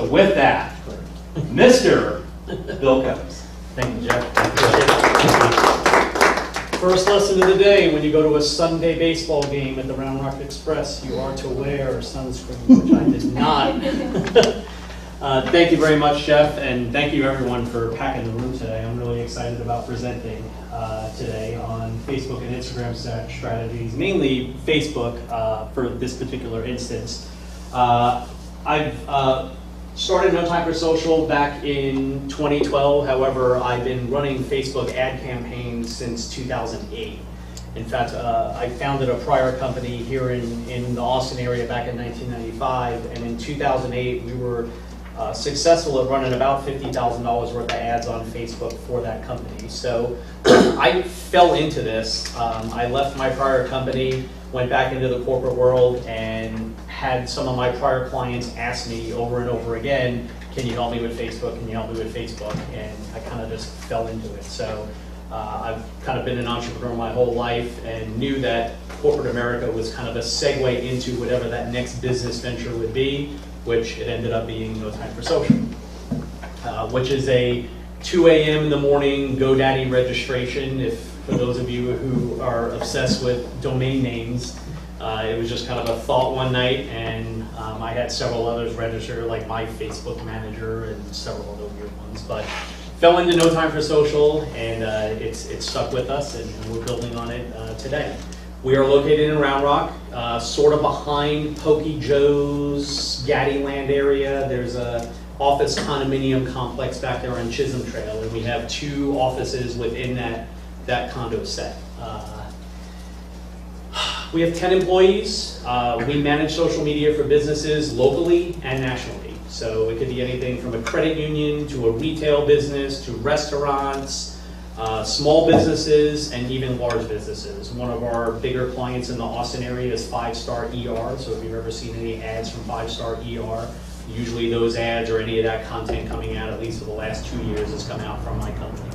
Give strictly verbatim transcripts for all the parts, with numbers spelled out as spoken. So with that, Mister Bill Combes. Thank you, Jeff. Thank you. First lesson of the day, when you go to a Sunday baseball game at the Round Rock Express, you are to wear sunscreen, which I did not. Uh, thank you very much, Jeff, and thank you everyone for packing the room today. I'm really excited about presenting uh, today on Facebook and Instagram strategies, mainly Facebook uh, for this particular instance. Uh, I've uh, started No Time for Social back in twenty twelve. However, I've been running Facebook ad campaigns since two thousand eight. In fact, uh, I founded a prior company here in, in the Austin area back in nineteen ninety-five, and in two thousand eight we were Uh, successful at running about fifty thousand dollars worth of ads on Facebook for that company. So I fell into this. Um, I left my prior company, went back into the corporate world, and had some of my prior clients ask me over and over again, can you help me with Facebook? Can you help me with Facebook? And I kind of just fell into it. So uh, I've kind of been an entrepreneur my whole life and knew that corporate America was kind of a segue into whatever that next business venture would be, which it ended up being No Time for Social, uh, which is a two A M in the morning GoDaddy registration. If for those of you who are obsessed with domain names, uh, it was just kind of a thought one night, and um, I had several others register, like my Facebook Manager and several other weird ones, but fell into No Time for Social, and uh, it's it's stuck with us, and, and we're building on it uh, today. We are located in Round Rock, uh, sort of behind Pokey Joe's Gaddyland area. There's a office condominium complex back there on Chisholm Trail, and we have two offices within that, that condo set. Uh, we have ten employees. Uh, we manage social media for businesses locally and nationally. So it could be anything from a credit union to a retail business to restaurants, Uh, small businesses, and even large businesses. One of our bigger clients in the Austin area is Five Star E R, so if you've ever seen any ads from Five Star E R, usually those ads or any of that content coming out, at least for the last two years, has come out from my company.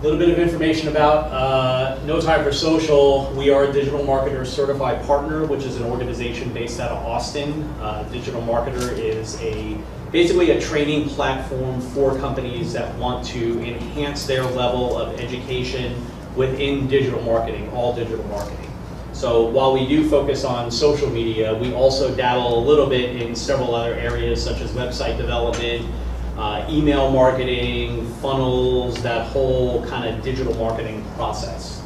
A little bit of information about uh, No Time for Social. We are a Digital Marketer certified partner, which is an organization based out of Austin. Uh, Digital Marketer is a basically a training platform for companies that want to enhance their level of education within digital marketing, all digital marketing. So while we do focus on social media, we also dabble a little bit in several other areas such as website development, uh, email marketing, funnels, that whole kind of digital marketing process.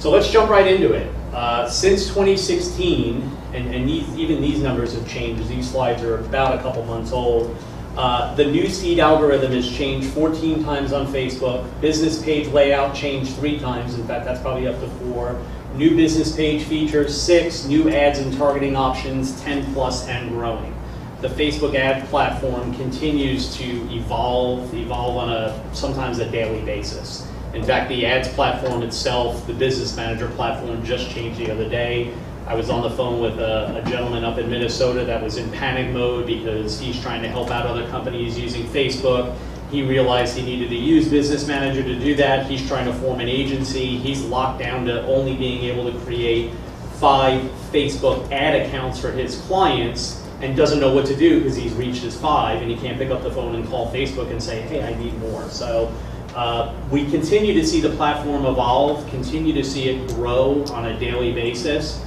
So let's jump right into it. Uh, since twenty sixteen, and, and these, even these numbers have changed, these slides are about a couple months old, uh, the newsfeed algorithm has changed fourteen times on Facebook, business page layout changed three times, in fact that's probably up to four, new business page features six, new ads and targeting options ten plus and growing. The Facebook ad platform continues to evolve, evolve on a sometimes a daily basis. In fact, the ads platform itself, the Business Manager platform, just changed the other day. I was on the phone with a, a gentleman up in Minnesota that was in panic mode because he's trying to help out other companies using Facebook. He realized he needed to use Business Manager to do that. He's trying to form an agency. He's locked down to only being able to create five Facebook ad accounts for his clients and doesn't know what to do because he's reached his five and he can't pick up the phone and call Facebook and say, hey, I need more. So. Uh, we continue to see the platform evolve, continue to see it grow on a daily basis.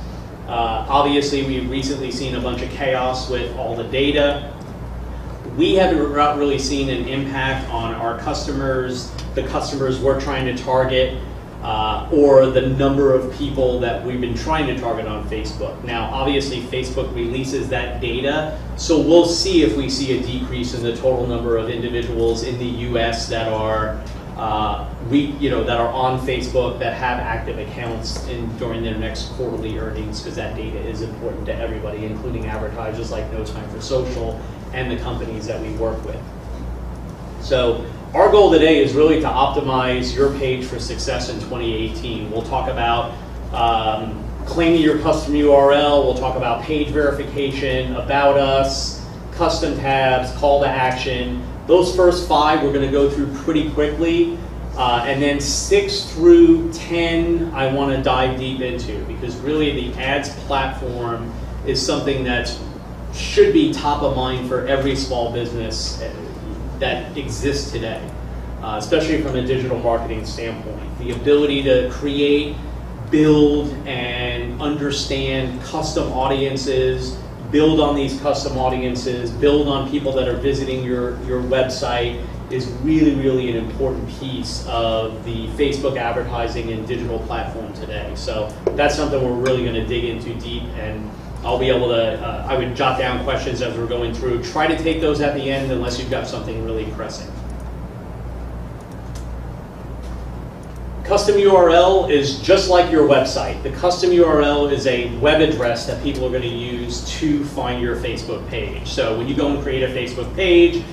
Uh, obviously, we've recently seen a bunch of chaos with all the data. We haven't not really seen an impact on our customers, the customers we're trying to target, uh, or the number of people that we've been trying to target on Facebook. Now, obviously, Facebook releases that data, so we'll see if we see a decrease in the total number of individuals in the U S that are Uh, we, you know, that are on Facebook that have active accounts in, during their next quarterly earnings, because that data is important to everybody, including advertisers like No Time for Social and the companies that we work with. So our goal today is really to optimize your page for success in twenty eighteen. We'll talk about um, claiming your custom U R L. We'll talk about page verification, about us, custom tabs, call to action. Those first five we're going to go through pretty quickly. Uh, Uh, and then six through ten, I want to dive deep into, because really the ads platform is something that should be top of mind for every small business that exists today, uh, especially from a digital marketing standpoint. The ability to create, build, and understand custom audiences, build on these custom audiences, build on people that are visiting your, your website is really, really an important piece of the Facebook advertising and digital platform today. So that's something we're really gonna dig into deep, and I'll be able to, uh, I would jot down questions as we're going through. Try to take those at the end unless you've got something really pressing. Custom U R L is just like your website. The custom U R L is a web address that people are going to use to find your Facebook page. So when you go and create a Facebook page,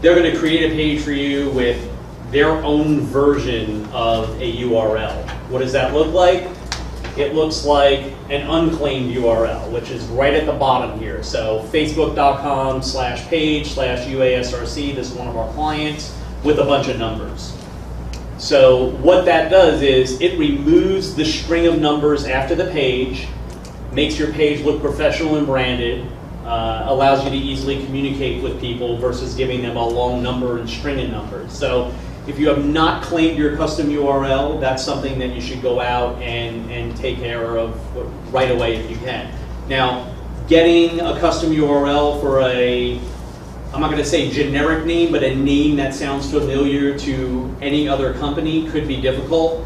they're going to create a page for you with their own version of a U R L. What does that look like? It looks like an unclaimed U R L, which is right at the bottom here. So facebook.com slash page slash UASRC, this is one of our clients, with a bunch of numbers. So what that does is it removes the string of numbers after the page, makes your page look professional and branded, uh, allows you to easily communicate with people versus giving them a long number and string of numbers. So if you have not claimed your custom U R L, that's something that you should go out and, and take care of right away if you can. Now, getting a custom U R L for a I'm not going to say generic name, but a name that sounds familiar to any other company could be difficult.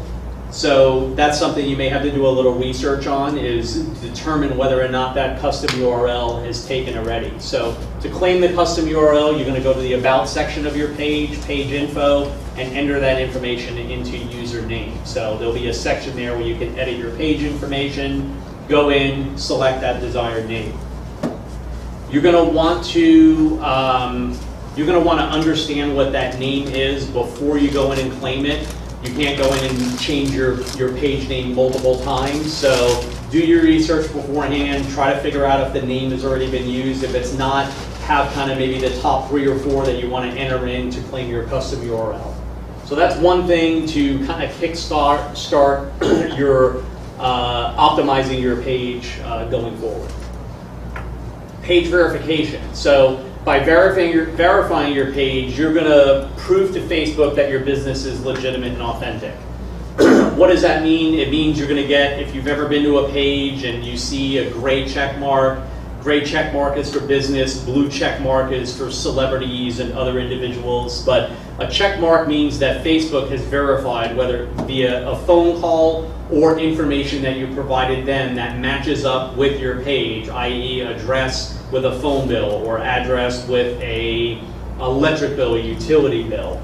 So that's something you may have to do a little research on, is determine whether or not that custom U R L is taken already. So to claim the custom U R L, you're going to go to the About section of your page, page info, and enter that information into username. So there'll be a section there where you can edit your page information, go in, select that desired name. You're going to want to um, you're going to want to understand what that name is before you go in and claim it. You can't go in and change your your page name multiple times. So do your research beforehand. Try to figure out if the name has already been used. If it's not, have kind of maybe the top three or four that you want to enter in to claim your custom U R L. So that's one thing to kind of kickstart start your uh, optimizing your page uh, going forward. Page verification. So by verifying your, verifying your page, you're going to prove to Facebook that your business is legitimate and authentic. What does that mean? It means you're going to get, if you've ever been to a page and you see a gray check mark, gray check mark is for business, blue check mark is for celebrities and other individuals, but a check mark means that Facebook has verified, whether via a phone call or information that you provided them that matches up with your page, that is address with a phone bill or address with a electric bill, a utility bill.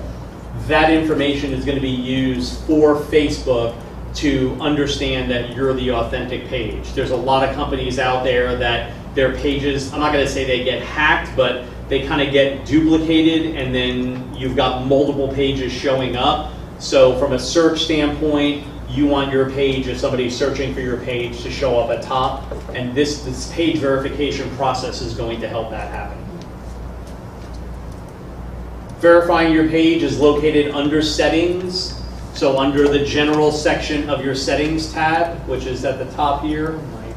That information is going to be used for Facebook to understand that you're the authentic page. There's a lot of companies out there that their pages, I'm not going to say they get hacked, but they kind of get duplicated, and then you've got multiple pages showing up. So from a search standpoint, you want your page, if somebody's searching for your page, to show up at top, and this, this page verification process is going to help that happen. Verifying your page is located under settings, so under the general section of your settings tab, which is at the top here. My,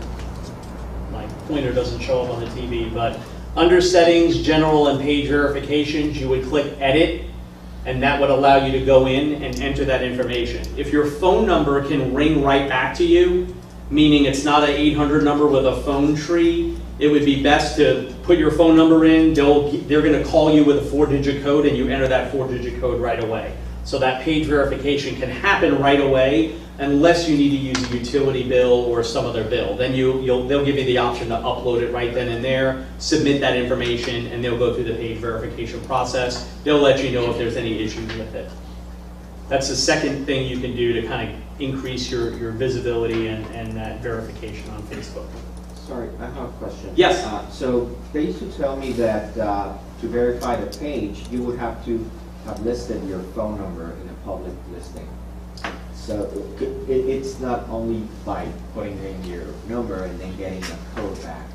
my pointer doesn't show up on the T V, but under settings, general, and page verifications, you would click edit, and that would allow you to go in and enter that information. If your phone number can ring right back to you, meaning it's not an eight hundred number with a phone tree, it would be best to put your phone number in. They'll, they're going to call you with a four digit code, and you enter that four digit code right away. So that page verification can happen right away, unless you need to use a utility bill or some other bill. Then you, you'll, they'll give you the option to upload it right then and there, submit that information, and they'll go through the page verification process. They'll let you know if there's any issues with it. That's the second thing you can do to kind of increase your, your visibility and, and that verification on Facebook. Sorry, I have a question. Yes. Uh, so they used to tell me that uh, to verify the page, you would have to have listed your phone number in a public listing. So it, it, it's not only by putting in your number and then getting a code back.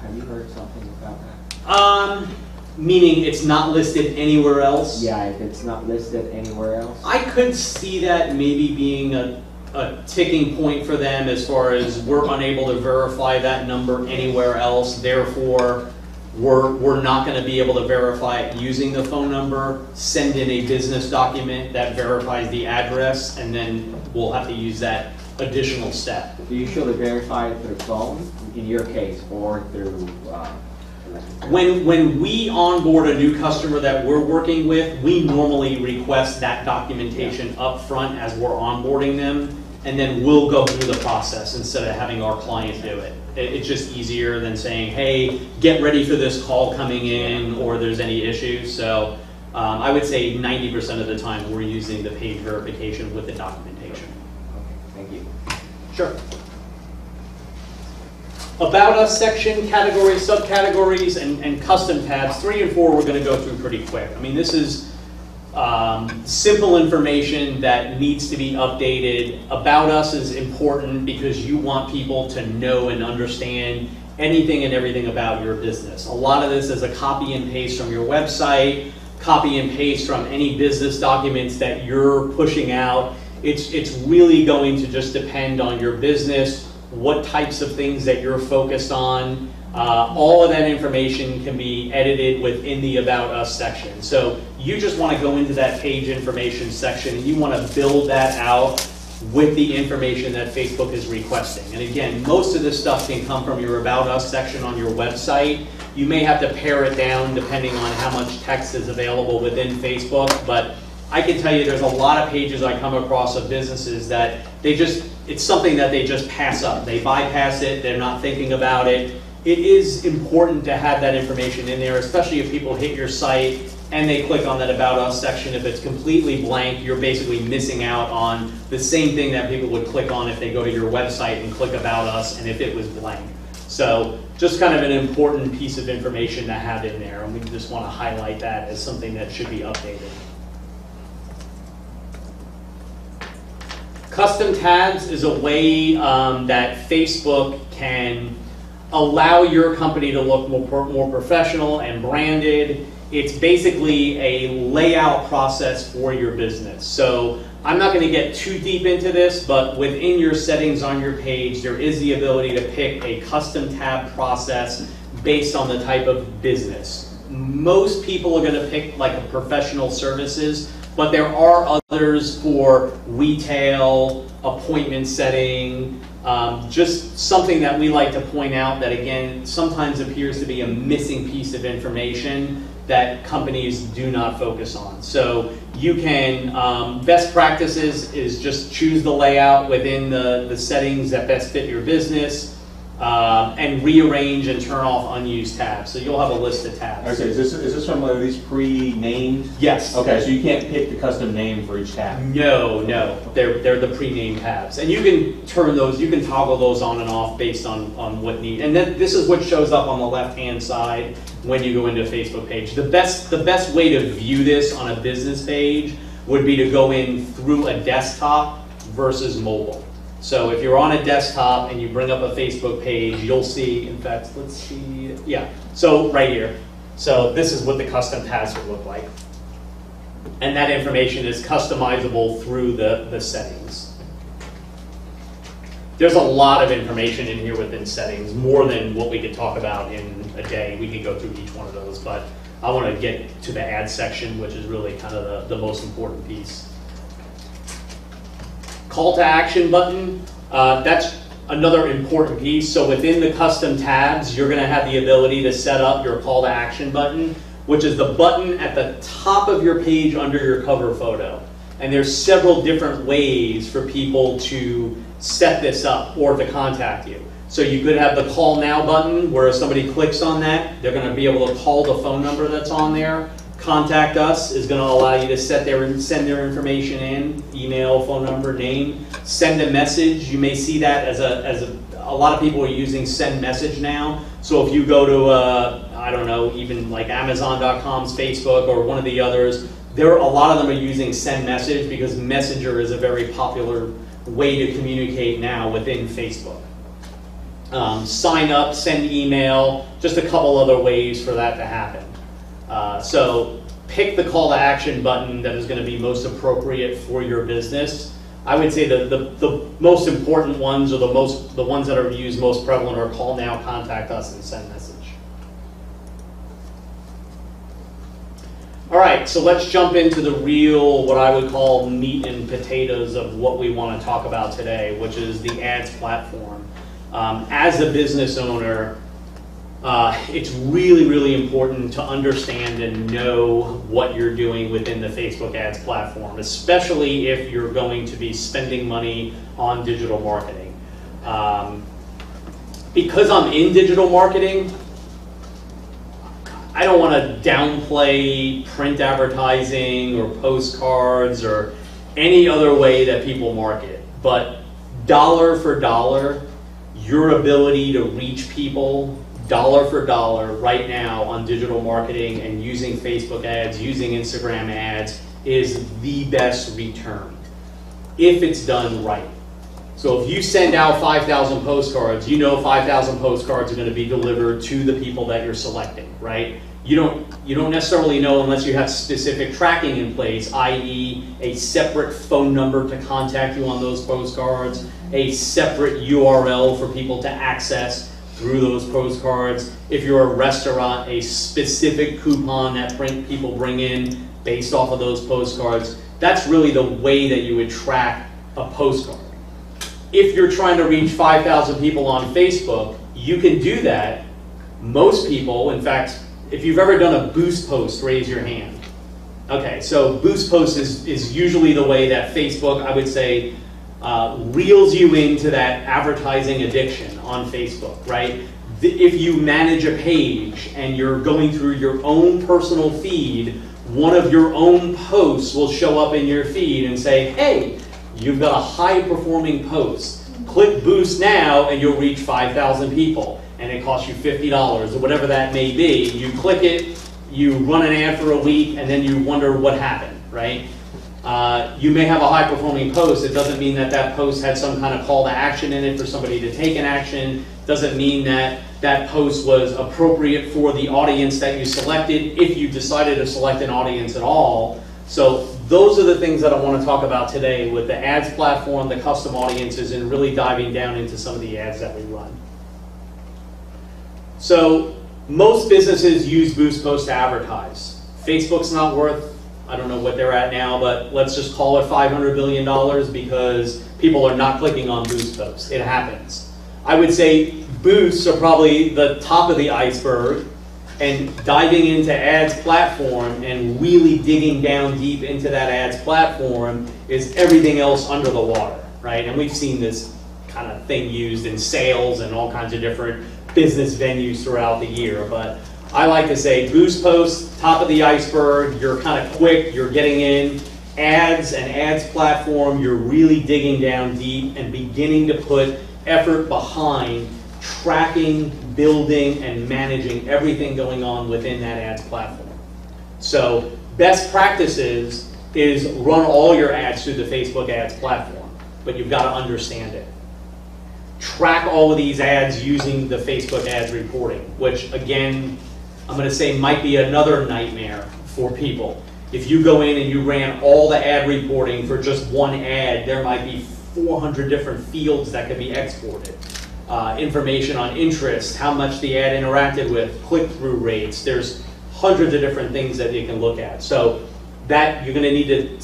Have you heard something about that? Um, Meaning it's not listed anywhere else? Yeah, if it's not listed anywhere else. I could see that maybe being a, a ticking point for them as far as we're unable to verify that number anywhere else, therefore we're, we're not going to be able to verify it using the phone number, send in a business document that verifies the address, and then we'll have to use that additional step. Do you should verify it through phone, in your case, or through... Uh, When, when we onboard a new customer that we're working with, we normally request that documentation up front as we're onboarding them, and then we'll go through the process instead of having our client do it. it. It's just easier than saying, hey, get ready for this call coming in or there's any issues. So um, I would say ninety percent of the time we're using the page verification with the documentation. Okay, thank you. Sure. About Us section, categories, subcategories, and, and custom tabs. Three and four we're going to go through pretty quick. I mean, this is um, simple information that needs to be updated. About Us is important because you want people to know and understand anything and everything about your business. A lot of this is a copy and paste from your website, copy and paste from any business documents that you're pushing out. It's, it's really going to just depend on your business, what types of things that you're focused on. Uh, all of that information can be edited within the About Us section. So you just want to go into that page information section and you want to build that out with the information that Facebook is requesting. And again, most of this stuff can come from your About Us section on your website. You may have to pare it down depending on how much text is available within Facebook, but I can tell you there's a lot of pages I come across of businesses that they just, it's something that they just pass up. They bypass it, they're not thinking about it. It is important to have that information in there, especially if people hit your site and they click on that About Us section. If it's completely blank, you're basically missing out on the same thing that people would click on if they go to your website and click About Us and if it was blank. So just kind of an important piece of information to have in there, and we just want to highlight that as something that should be updated. Custom tabs is a way um, that Facebook can allow your company to look more, more professional and branded. It's basically a layout process for your business. So I'm not going to get too deep into this, but within your settings on your page, there is the ability to pick a custom tab process based on the type of business. Most people are going to pick like a professional services, but there are others for retail, appointment setting, um, just something that we like to point out that, again, sometimes appears to be a missing piece of information that companies do not focus on. So you can, um, best practices is just choose the layout within the, the settings that best fit your business, Uh, and rearrange and turn off unused tabs. So you'll have a list of tabs. Okay, is this, is this from one of these pre-named? Yes. Okay, so you can't pick the custom name for each tab? No, no. They're, they're the pre-named tabs. And you can turn those, you can toggle those on and off based on, on what need. And then this is what shows up on the left-hand side when you go into a Facebook page. The best, the best way to view this on a business page would be to go in through a desktop versus mobile. So if you're on a desktop and you bring up a Facebook page, you'll see, in fact, let's see, yeah, so right here. So this is what the custom tabs would look like. And that information is customizable through the, the settings. There's a lot of information in here within settings, more than what we could talk about in a day. We could go through each one of those, but I want to get to the ad section, which is really kind of the, the most important piece. Call to action button, uh, that's another important piece. So within the custom tabs, you're gonna have the ability to set up your call to action button, which is the button at the top of your page under your cover photo. And there's several different ways for people to set this up or to contact you. So you could have the call now button, where if somebody clicks on that, they're gonna be able to call the phone number that's on there. Contact Us is going to allow you to set their, send their information in, email, phone number, name. Send a message. You may see that as a, as a, a lot of people are using send message now. So if you go to, uh, I don't know, even like Amazon dot com's Facebook or one of the others, there, a lot of them are using send message because Messenger is a very popular way to communicate now within Facebook. Um, sign up, send email, just a couple other ways for that to happen. Uh, so pick the call to action button that is going to be most appropriate for your business. I would say that the, the most important ones, or the most the ones that are used most prevalent, are call now, contact us, and send message. All right, so let's jump into the real, what I would call, meat and potatoes of what we want to talk about today, which is the ads platform. Um, as a business owner, uh, it's really, really important to understand and know what you're doing within the Facebook ads platform, especially if you're going to be spending money on digital marketing. Um, because I'm in digital marketing, I don't want to downplay print advertising or postcards or any other way that people market, but dollar for dollar, your ability to reach people dollar for dollar right now on digital marketing and using Facebook ads, using Instagram ads, is the best return if it's done right. So if you send out five thousand postcards, you know five thousand postcards are going to be delivered to the people that you're selecting, right? You don't, you don't necessarily know unless you have specific tracking in place, that is a separate phone number to contact you on those postcards, a separate U R L for people to access through those postcards. If you're a restaurant, a specific coupon that people bring in based off of those postcards. That's really the way that you would track a postcard. If you're trying to reach five thousand people on Facebook, you can do that. Most people, in fact, if you've ever done a boost post, raise your hand. Okay, so boost post is, is usually the way that Facebook, I would say, uh, reels you into that advertising addiction on Facebook, right? If you manage a page and you're going through your own personal feed, one of your own posts will show up in your feed and say, hey, you've got a high-performing post. Click boost now and you'll reach five thousand people. And it costs you fifty dollars or whatever that may be. You click it, you run an ad for a week, and then you wonder what happened, right? Uh, you may have a high-performing post. It doesn't mean that that post had some kind of call to action in it for somebody to take an action. Doesn't mean that that post was appropriate for the audience that you selected, if you decided to select an audience at all. So those are the things that I want to talk about today with the ads platform, the custom audiences, and really diving down into some of the ads that we run. So most businesses use Boost Post to advertise. Facebook's not worth, I don't know what they're at now, but let's just call it five hundred billion dollars, because people are not clicking on Boost Post. It happens. I would say Boosts are probably the top of the iceberg. And diving into ads platform and really digging down deep into that ads platform is everything else under the water, right? And we've seen this kind of thing used in sales and all kinds of different business venues throughout the year. But I like to say boost posts, top of the iceberg, you're kind of quick, you're getting in. Ads and ads platform, you're really digging down deep and beginning to put effort behind tracking, building, and managing everything going on within that ads platform. So best practices is run all your ads through the Facebook ads platform, but you've got to understand it. Track all of these ads using the Facebook ads reporting, which again, I'm going to say might be another nightmare for people. If you go in and you ran all the ad reporting for just one ad, there might be four hundred different fields that could be exported. Uh, information on interest, how much the ad interacted with, click-through rates. There's hundreds of different things that you can look at. So that you're going to need to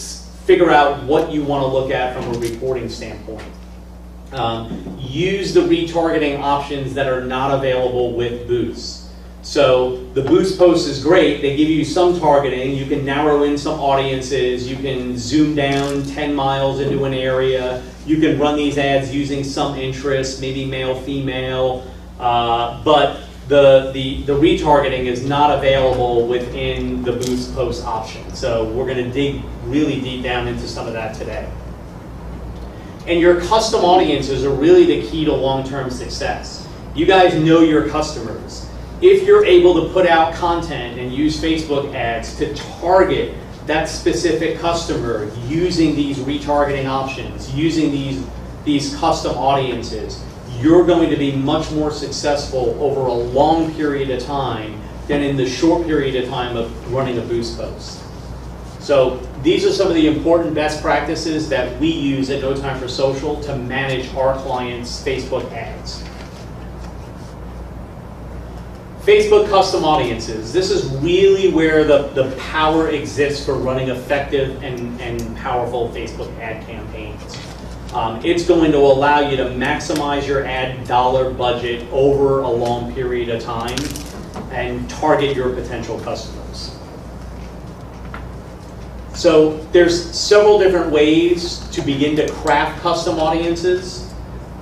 figure out what you want to look at from a reporting standpoint. Um, use the retargeting options that are not available with Boost. So the Boost post is great. They give you some targeting. You can narrow in some audiences. You can zoom down ten miles into an area. You can run these ads using some interests, maybe male, female, uh, but the, the, the retargeting is not available within the Boost post option. So we're going to dig really deep down into some of that today. And your custom audiences are really the key to long-term success. You guys know your customers. If you're able to put out content and use Facebook ads to target that specific customer using these retargeting options, using these, these custom audiences, you're going to be much more successful over a long period of time than in the short period of time of running a boost post. So these are some of the important best practices that we use at No Time for Social to manage our clients' Facebook ads. Facebook custom audiences. This is really where the, the power exists for running effective and, and powerful Facebook ad campaigns. Um, it's going to allow you to maximize your ad dollar budget over a long period of time and target your potential customers. So there's several different ways to begin to craft custom audiences.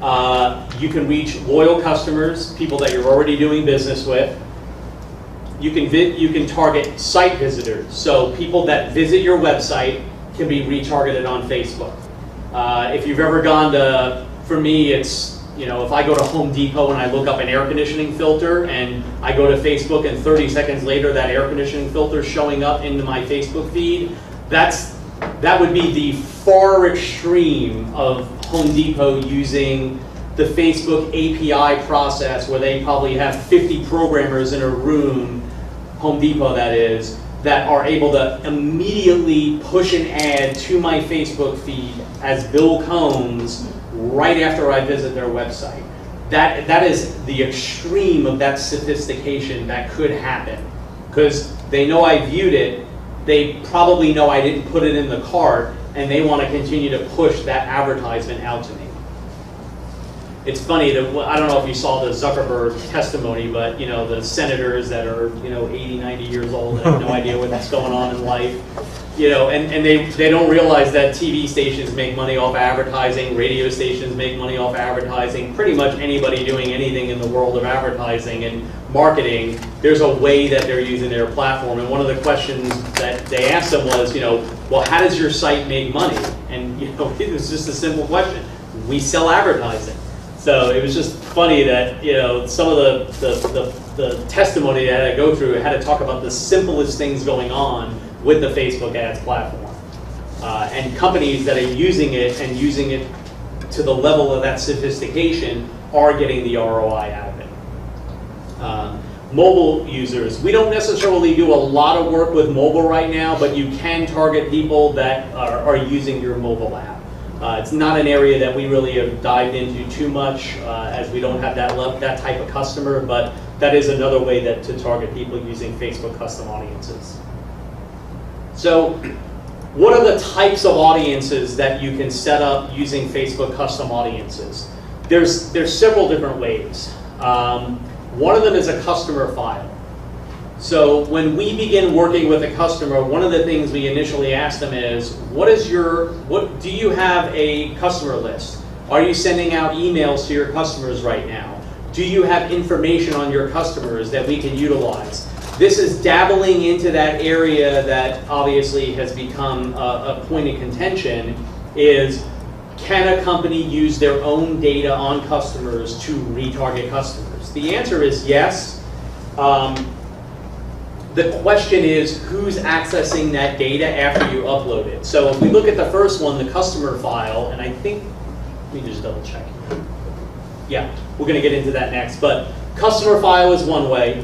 Uh, you can reach loyal customers, people that you're already doing business with. You can, you can target site visitors, so people that visit your website can be retargeted on Facebook. Uh, if you've ever gone to, for me it's, you know, if I go to Home Depot and I look up an air conditioning filter and I go to Facebook and thirty seconds later that air conditioning filter is showing up into my Facebook feed, that's, that would be the far extreme of Home Depot using the Facebook A P I process where they probably have fifty programmers in a room, Home Depot that is, that are able to immediately push an ad to my Facebook feed as Bill Combes right after I visit their website. That, that is the extreme of that sophistication that could happen because they know I viewed it, they probably know I didn't put it in the cart, and they want to continue to push that advertisement out to me. It's funny that, I don't know if you saw the Zuckerberg testimony, but you know, the senators that are, you know, eighty, ninety years old and have no idea what's going on in life. You know, and, and they, they don't realize that T V stations make money off advertising, radio stations make money off advertising, pretty much anybody doing anything in the world of advertising and marketing, there's a way that they're using their platform. And one of the questions that they asked them was, you know, well, how does your site make money? And, you know, it was just a simple question. We sell advertising. So it was just funny that, you know, some of the, the, the, the testimony that I had to go through had to talk about the simplest things going on with the Facebook ads platform. Uh, and companies that are using it and using it to the level of that sophistication are getting the R O I out of it. Um, mobile users. We don't necessarily do a lot of work with mobile right now, but you can target people that are, are using your mobile app. Uh, it's not an area that we really have dived into too much uh, as we don't have that, that type of customer, but that is another way that to target people using Facebook custom audiences. So what are the types of audiences that you can set up using Facebook custom audiences? There's, there's several different ways. Um, one of them is a customer file. So when we begin working with a customer, one of the things we initially ask them is, what is your, what, do you have a customer list? Are you sending out emails to your customers right now? Do you have information on your customers that we can utilize? This is dabbling into that area that obviously has become a, a point of contention is, can a company use their own data on customers to retarget customers? The answer is yes. Um, the question is, who's accessing that data after you upload it? So if we look at the first one, the customer file, and I think, let me just double check. Yeah, we're gonna get into that next, but customer file is one way.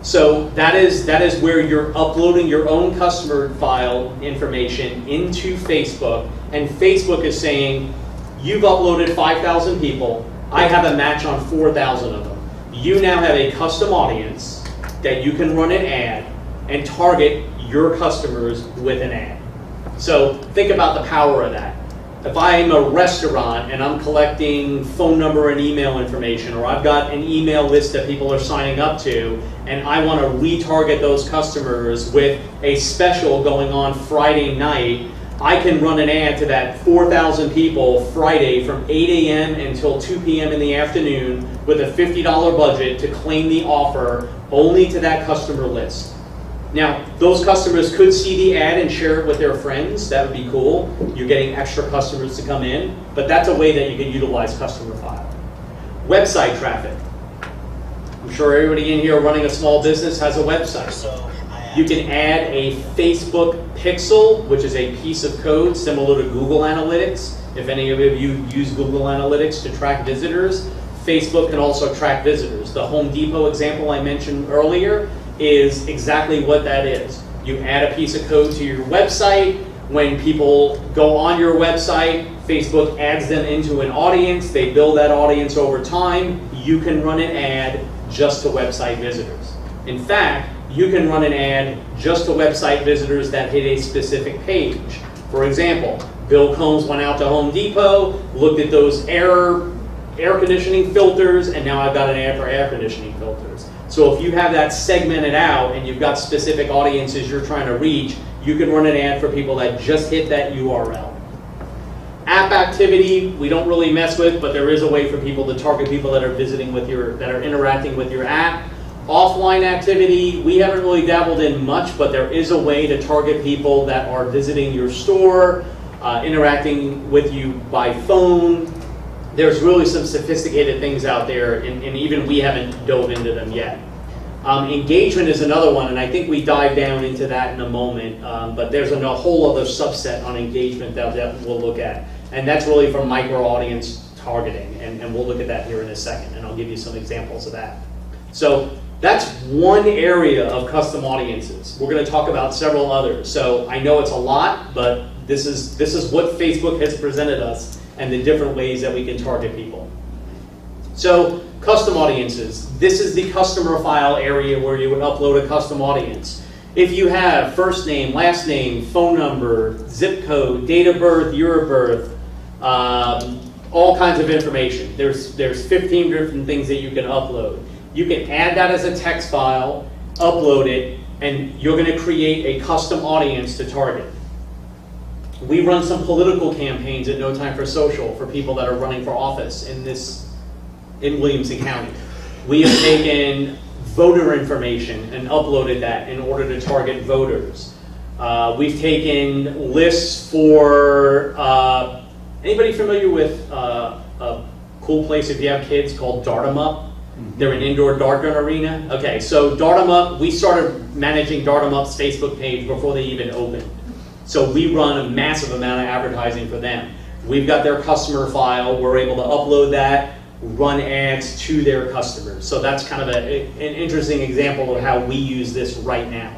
So that is, that is where you're uploading your own customer file information into Facebook, and Facebook is saying, you've uploaded five thousand people, I have a match on four thousand of them. You now have a custom audience that you can run an ad and target your customers with an ad. So think about the power of that. If I'm a restaurant and I'm collecting phone number and email information, or I've got an email list that people are signing up to, and I want to retarget those customers with a special going on Friday night, I can run an ad to that four thousand people Friday from eight A M until two P M in the afternoon with a fifty dollar budget to claim the offer only to that customer list. Now, those customers could see the ad and share it with their friends. That would be cool. You're getting extra customers to come in, but that's a way that you can utilize customer file. Website traffic. I'm sure everybody in here running a small business has a website. You can add a Facebook pixel, which is a piece of code similar to Google Analytics. If any of you use Google Analytics to track visitors, Facebook can also track visitors. The Home Depot example I mentioned earlier, is exactly what that is. You add a piece of code to your website. When people go on your website, Facebook adds them into an audience. They build that audience over time. You can run an ad just to website visitors. In fact, you can run an ad just to website visitors that hit a specific page. For example, Bill Combes went out to Home Depot, looked at those air, air conditioning filters, and now I've got an ad for air conditioning filters. So if you have that segmented out and you've got specific audiences you're trying to reach, you can run an ad for people that just hit that U R L. App activity, we don't really mess with, but there is a way for people to target people that are visiting with your, that are interacting with your app. Offline activity, we haven't really dabbled in much, but there is a way to target people that are visiting your store, uh, interacting with you by phone. There's really some sophisticated things out there, and, and even we haven't dove into them yet. Um, engagement is another one, and I think we dive down into that in a moment, um, but there's a whole other subset on engagement that, that we'll look at. And that's really for micro-audience targeting, and, and we'll look at that here in a second, and I'll give you some examples of that. So that's one area of custom audiences. We're going to talk about several others. So I know it's a lot, but this is, this is what Facebook has presented us and the different ways that we can target people. So custom audiences. This is the customer file area where you would upload a custom audience. If you have first name, last name, phone number, zip code, date of birth, year of birth, um, all kinds of information. There's, there's fifteen different things that you can upload. You can add that as a text file, upload it, and you're going to create a custom audience to target. We run some political campaigns at No Time for Social for people that are running for office in this, in Williamson County. We have taken voter information and uploaded that in order to target voters. Uh, we've taken lists for, uh, anybody familiar with uh, a cool place if you have kids called Dart'em Up? They're an indoor dart gun arena. Okay, so Dart'em Up, we started managing Dart'em Up's Facebook page before they even opened. So we run a massive amount of advertising for them. We've got their customer file. We're able to upload that, run ads to their customers. So that's kind of a, an interesting example of how we use this right now.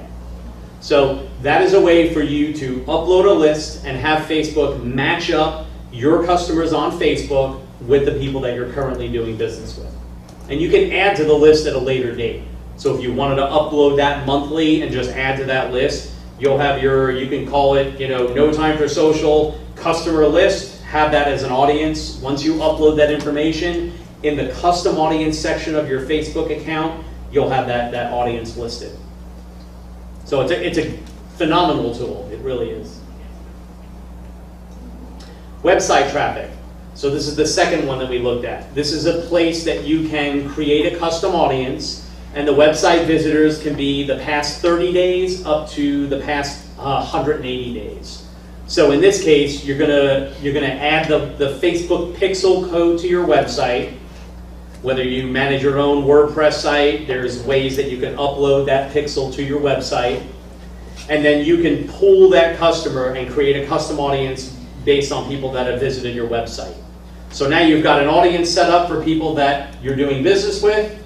So that is a way for you to upload a list and have Facebook match up your customers on Facebook with the people that you're currently doing business with. And you can add to the list at a later date. So if you wanted to upload that monthly and just add to that list, you'll have your, you can call it, you know, No Time for Social customer list, have that as an audience. Once you upload that information, in the custom audience section of your Facebook account, you'll have that, that audience listed. So it's a, it's a phenomenal tool, it really is. Website traffic. So this is the second one that we looked at. This is a place that you can create a custom audience, and the website visitors can be the past thirty days up to the past uh, one hundred eighty days. So in this case, you're gonna, you're gonna add the, the Facebook pixel code to your website. Whether you manage your own WordPress site, there's ways that you can upload that pixel to your website. And then you can pull that customer and create a custom audience based on people that have visited your website. So now you've got an audience set up for people that you're doing business with.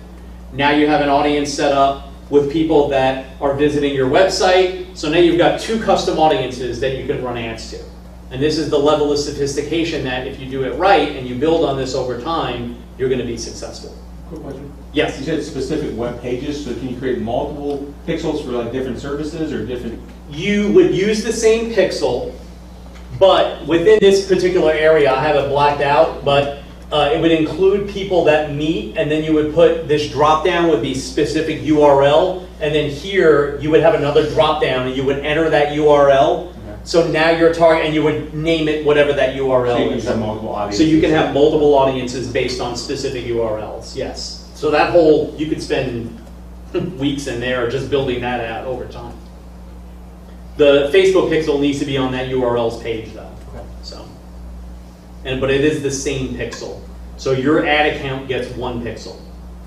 Now you have an audience set up with people that are visiting your website. So now you've got two custom audiences that you can run ads to. And this is the level of sophistication that if you do it right and you build on this over time, you're going to be successful. Quick question. Yes. You said specific web pages, so can you create multiple pixels for like different services or different? You would use the same pixel, but within this particular area, I have it blacked out, but uh, it would include people that meet, and then you would put this drop down would be specific U R L, and then here you would have another drop down, and you would enter that U R L. Okay. So now you're target, and you would name it whatever that U R L so is. Have so you can have multiple audiences based on specific U R Ls. Yes. So that whole you could spend weeks in there just building that out over time. The Facebook pixel needs to be on that U R L's page though, okay. So, and but it is the same pixel. So your ad account gets one pixel,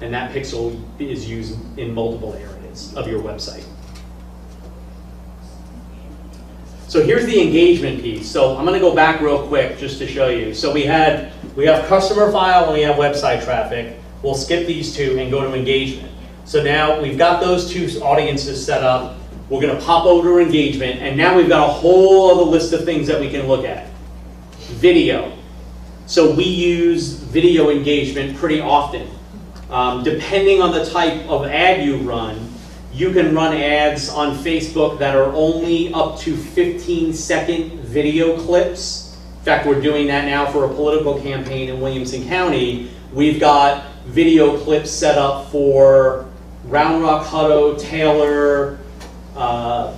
and that pixel is used in multiple areas of your website. So here's the engagement piece. So I'm going to go back real quick just to show you. So we had we have customer file and we have website traffic. We'll skip these two and go to engagement. So now we've got those two audiences set up. We're going to pop over to engagement, and now we've got a whole other list of things that we can look at. Video. So we use video engagement pretty often. Um, depending on the type of ad you run, you can run ads on Facebook that are only up to fifteen second video clips. In fact, we're doing that now for a political campaign in Williamson County. We've got video clips set up for Round Rock, Hutto, Taylor, uh,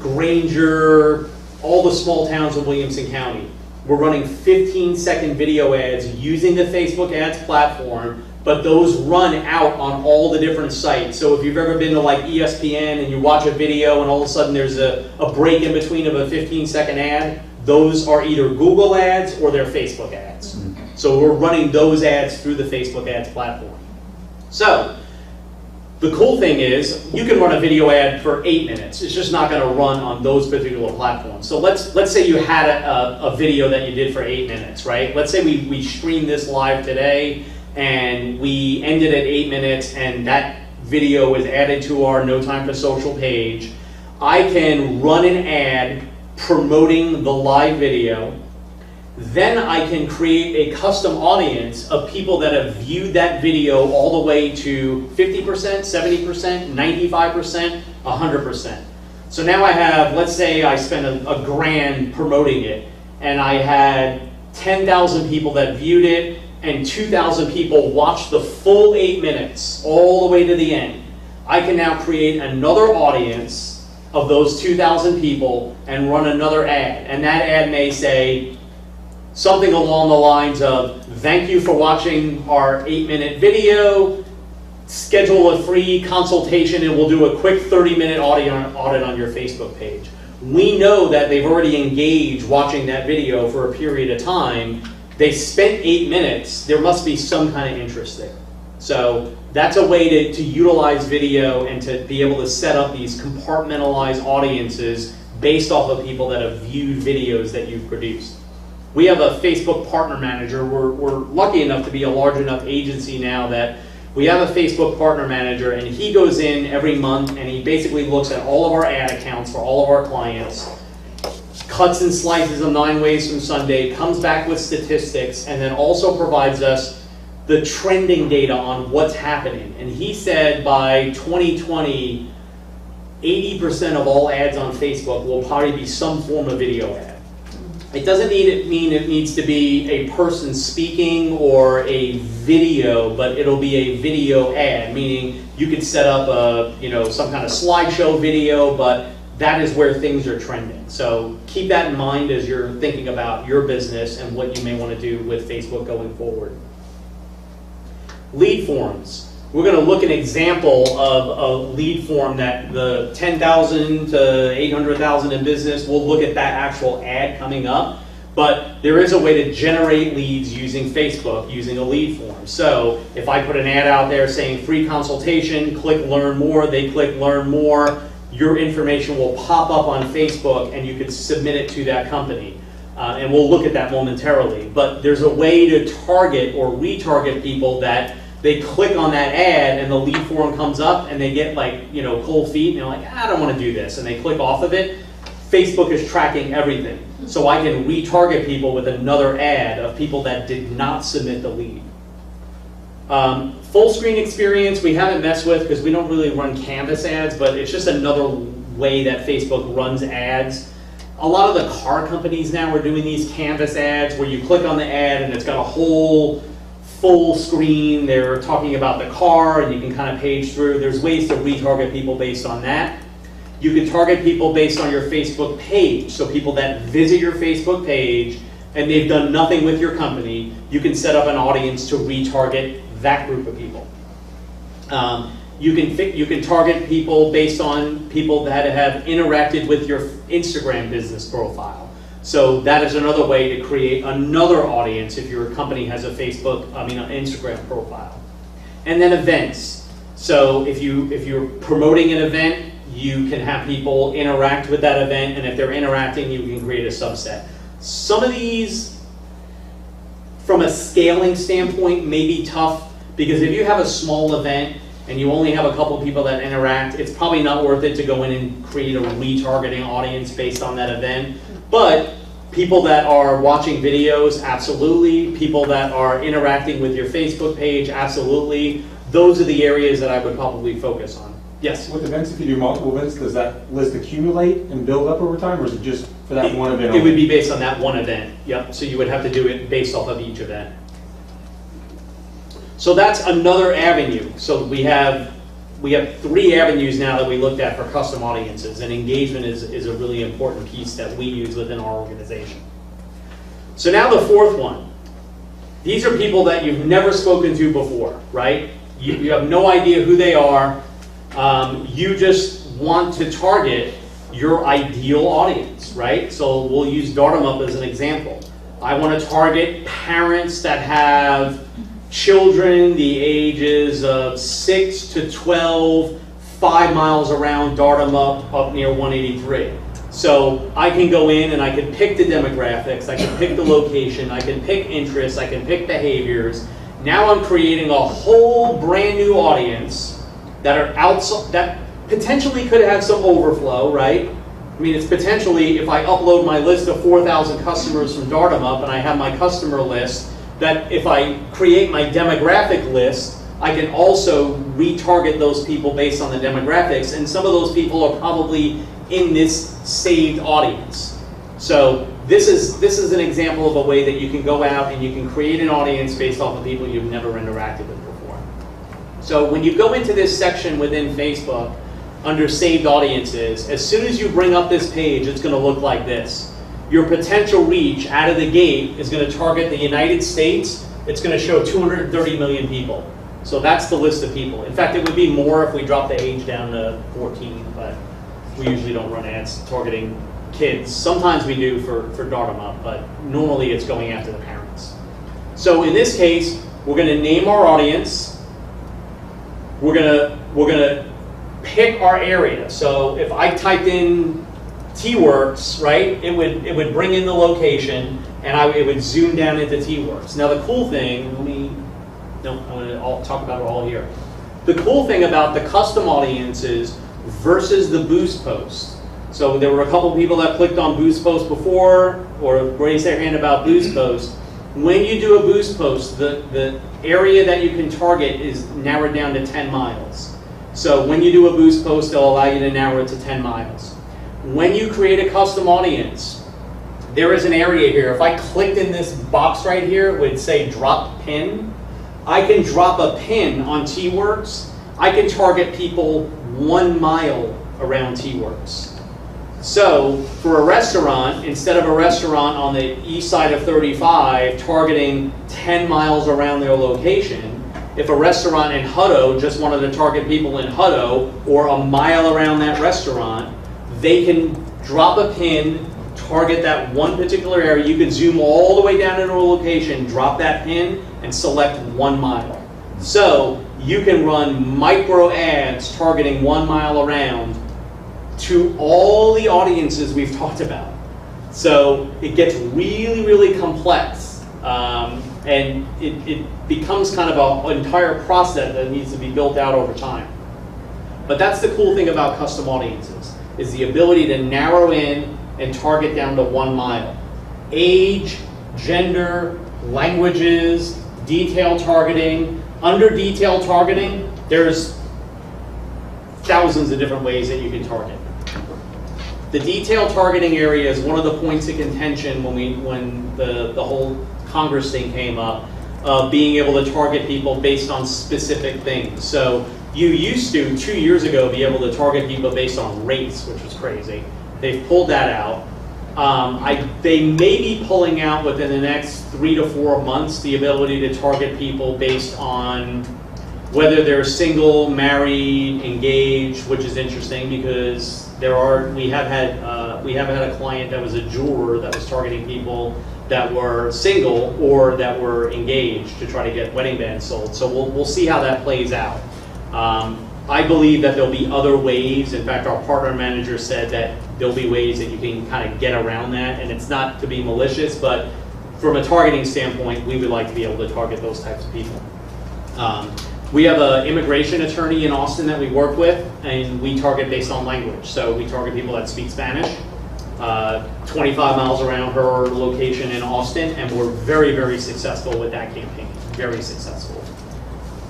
Granger, all the small towns of Williamson County. We're running fifteen second video ads using the Facebook ads platform, but those run out on all the different sites. So if you've ever been to like E S P N and you watch a video and all of a sudden there's a, a break in between of a fifteen second ad, those are either Google ads or they're Facebook ads. So we're running those ads through the Facebook ads platform. So the cool thing is you can run a video ad for eight minutes. It's just not gonna run on those particular platforms. So let's, let's say you had a, a, a video that you did for eight minutes, right? Let's say we, we streamed this live today, and we ended at eight minutes, and that video was added to our No Time for Social page. I can run an ad promoting the live video. Then I can create a custom audience of people that have viewed that video all the way to fifty percent, seventy percent, ninety-five percent, one hundred percent. So now I have, let's say I spent a, a grand promoting it, and I had ten thousand people that viewed it, and two thousand people watch the full eight minutes all the way to the end. I can now create another audience of those two thousand people and run another ad. And that ad may say something along the lines of, thank you for watching our eight minute video, schedule a free consultation and we'll do a quick thirty minute audit on your Facebook page. We know that they've already engaged watching that video for a period of time. They spent eight minutes, there must be some kind of interest there. So that's a way to, to utilize video and to be able to set up these compartmentalized audiences based off of people that have viewed videos that you've produced. We have a Facebook partner manager. We're, we're lucky enough to be a large enough agency now that we have a Facebook partner manager, and he goes in every month and he basically looks at all of our ad accounts for all of our clients, cuts and slices them nine ways from Sunday, comes back with statistics, and then also provides us the trending data on what's happening. And he said by twenty twenty, eighty percent of all ads on Facebook will probably be some form of video ad. It doesn't need it mean it needs to be a person speaking or a video, but it'll be a video ad, meaning you could set up a, you know, some kind of slideshow video, but that is where things are trending. So keep that in mind as you're thinking about your business and what you may want to do with Facebook going forward. Lead forms. We're going to look at an example of a lead form that the ten thousand to eight hundred thousand in business, we'll look at that actual ad coming up. But there is a way to generate leads using Facebook, using a lead form. So if I put an ad out there saying free consultation, click learn more, they click learn more, your information will pop up on Facebook and you can submit it to that company. Uh, and we'll look at that momentarily. But there's a way to target or retarget people that they click on that ad and the lead form comes up and they get like, you know, cold feet and they're like, I don't want to do this. And they click off of it. Facebook is tracking everything. So I can retarget people with another ad of people that did not submit the lead. Um, full screen experience we haven't messed with because we don't really run canvas ads, but it's just another way that Facebook runs ads. A lot of the car companies now are doing these canvas ads where you click on the ad and it's got a whole full screen. They're talking about the car and you can kind of page through. There's ways to retarget people based on that. You can target people based on your Facebook page. So people that visit your Facebook page and they've done nothing with your company, you can set up an audience to retarget that group of people. Um, you can you can target people based on people that have interacted with your Instagram business profile. So that is another way to create another audience if your company has a Facebook, I mean, an Instagram profile. And then events. So if you if you're promoting an event, you can have people interact with that event, and if they're interacting, you can create a subset. Some of these, from a scaling standpoint, may be tough. Because if you have a small event and you only have a couple people that interact, it's probably not worth it to go in and create a retargeting audience based on that event. But people that are watching videos, absolutely. People that are interacting with your Facebook page, absolutely. Those are the areas that I would probably focus on. Yes? With events, if you do multiple events, does that list accumulate and build up over time, or is it just for that it, one event? It only? Would be based on that one event, yep. So you would have to do it based off of each event. So that's another avenue. So we have we have three avenues now that we looked at for custom audiences, and engagement is, is a really important piece that we use within our organization. So now the fourth one. These are people that you've never spoken to before, right? You, you have no idea who they are. Um, you just want to target your ideal audience, right? So we'll use Dart'em Up as an example. I want to target parents that have children the ages of six to twelve, five miles around Dart'em Up, up near one eighty-three. So I can go in and I can pick the demographics, I can pick the location, I can pick interests, I can pick behaviors. Now I'm creating a whole brand new audience that are outside, that potentially could have some overflow, right? I mean, it's potentially, if I upload my list of four thousand customers from Dart'em Up and I have my customer list, that if I create my demographic list, I can also retarget those people based on the demographics, and some of those people are probably in this saved audience. So this is, this is an example of a way that you can go out and you can create an audience based off of people you've never interacted with before. So when you go into this section within Facebook, under saved audiences, as soon as you bring up this page, it's gonna look like this. Your potential reach out of the gate is going to target the United States. It's going to show two hundred thirty million people. So that's the list of people. In fact, it would be more if we dropped the age down to fourteen, but we usually don't run ads targeting kids. Sometimes we do for, for Dart'em Up, but normally it's going after the parents. So in this case, we're going to name our audience. We're going to, we're going to pick our area. So if I typed in T-Works, right? It would it would bring in the location, and I it would zoom down into T-Works. Now the cool thing, let me no, I want to all talk about it all here. The cool thing about the custom audiences versus the boost posts. So there were a couple people that clicked on boost posts before, or raised their hand about boost posts. When you do a boost post, the the area that you can target is narrowed down to ten miles. So when you do a boost post, they'll allow you to narrow it to ten miles. When you create a custom audience, there is an area here. If I clicked in this box right here, it would say drop pin. I can drop a pin on T-Works. I can target people one mile around T-Works. So for a restaurant, instead of a restaurant on the east side of thirty-five targeting ten miles around their location, if a restaurant in Hutto just wanted to target people in Hutto or a mile around that restaurant, they can drop a pin, target that one particular area. You can zoom all the way down into a location, drop that pin, and select one mile. So you can run micro ads targeting one mile around to all the audiences we've talked about. So it gets really, really complex. Um, and it, it becomes kind of an entire process that needs to be built out over time. But that's the cool thing about custom audiences, is the ability to narrow in and target down to one mile. Age, gender, languages, detail targeting. Under detail targeting, there's thousands of different ways that you can target. The detail targeting area is one of the points of contention when, we, when the, the whole Congress thing came up, of uh, being able to target people based on specific things. So you used to, two years ago, be able to target people based on race, which was crazy. They've pulled that out. Um, I, they may be pulling out within the next three to four months the ability to target people based on whether they're single, married, engaged, which is interesting because there are, we have had, uh, we have had a client that was a jeweler that was targeting people that were single or that were engaged to try to get wedding bands sold. So we'll, we'll see how that plays out. Um, I believe that there'll be other ways. In fact, our partner manager said that there'll be ways that you can kind of get around that, and it's not to be malicious, but from a targeting standpoint, we would like to be able to target those types of people. Um, We have an immigration attorney in Austin that we work with, and we target based on language. So we target people that speak Spanish, uh, twenty-five miles around her location in Austin, and we're very, very successful with that campaign, very successful.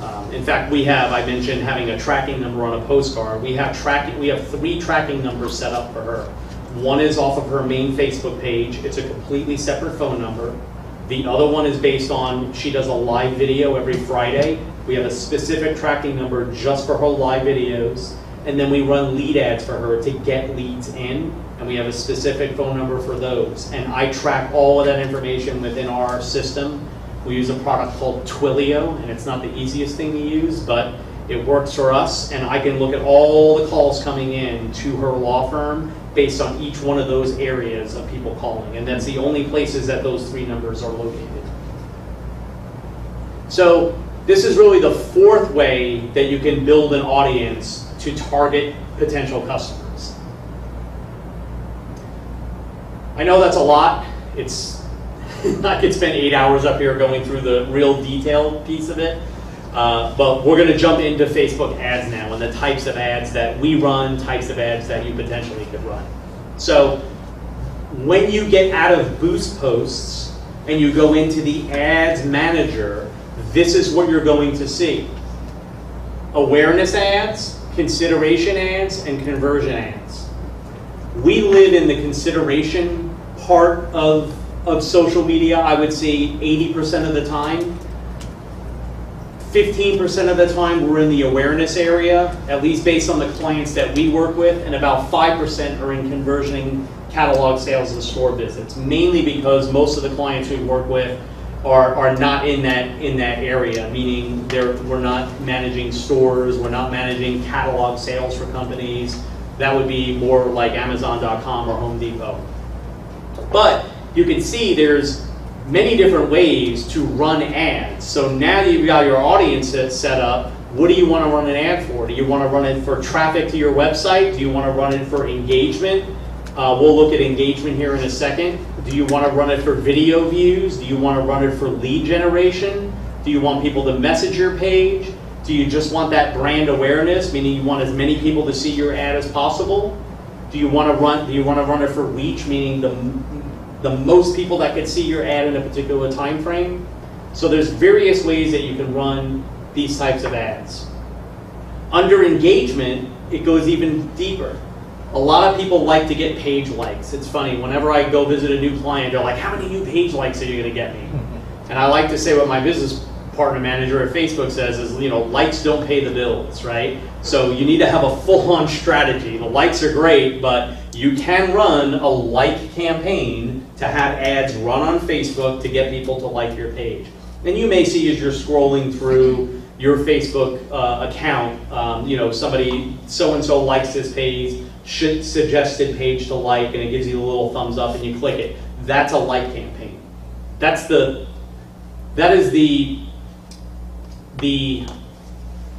Um, in fact, we have, I mentioned having a tracking number on a postcard. We have tracking, we have three tracking numbers set up for her. One is off of her main Facebook page. It's a completely separate phone number. The other one is based on, she does a live video every Friday. We have a specific tracking number just for her live videos. And then we run lead ads for her to get leads in. And we have a specific phone number for those. And I track all of that information within our system. We use a product called Twilio, and it's not the easiest thing to use, but it works for us. And I can look at all the calls coming in to her law firm based on each one of those areas of people calling. And that's the only places that those three numbers are located. So this is really the fourth way that you can build an audience to target potential customers. I know that's a lot. It's I could spend eight hours up here going through the real detail piece of it. Uh, but we're going to jump into Facebook ads now and the types of ads that we run, types of ads that you potentially could run. So when you get out of Boost Posts and you go into the Ads Manager, this is what you're going to see. Awareness ads, consideration ads, and conversion ads. We live in the consideration part of, of social media, I would say eighty percent of the time. fifteen percent of the time we're in the awareness area, at least based on the clients that we work with, and about five percent are in conversion, catalog sales, and store visits, mainly because most of the clients we work with are, are not in that, in that area, meaning they're, we're not managing stores, we're not managing catalog sales for companies. That would be more like Amazon dot com or Home Depot. But you can see there's many different ways to run ads. So now that you've got your audience set up, what do you want to run an ad for? Do you want to run it for traffic to your website? Do you want to run it for engagement? Uh, we'll look at engagement here in a second. Do you want to run it for video views? Do you want to run it for lead generation? Do you want people to message your page? Do you just want that brand awareness, meaning you want as many people to see your ad as possible? Do you want to run, do you want to run it for reach, meaning the the most people that could see your ad in a particular time frame? So there's various ways that you can run these types of ads. Under engagement, it goes even deeper. A lot of people like to get page likes. It's funny, whenever I go visit a new client, they're like, how many new page likes are you gonna get me? And I like to say what my business partner manager at Facebook says is, you know, likes don't pay the bills, right? So you need to have a full-on strategy. The likes are great, but you can run a like campaign to have ads run on Facebook to get people to like your page. And you may see as you're scrolling through your Facebook uh, account, um, you know, somebody, so-and-so likes this page, should, suggested page to like, and it gives you a little thumbs up and you click it. That's a like campaign. That's the, that is the, the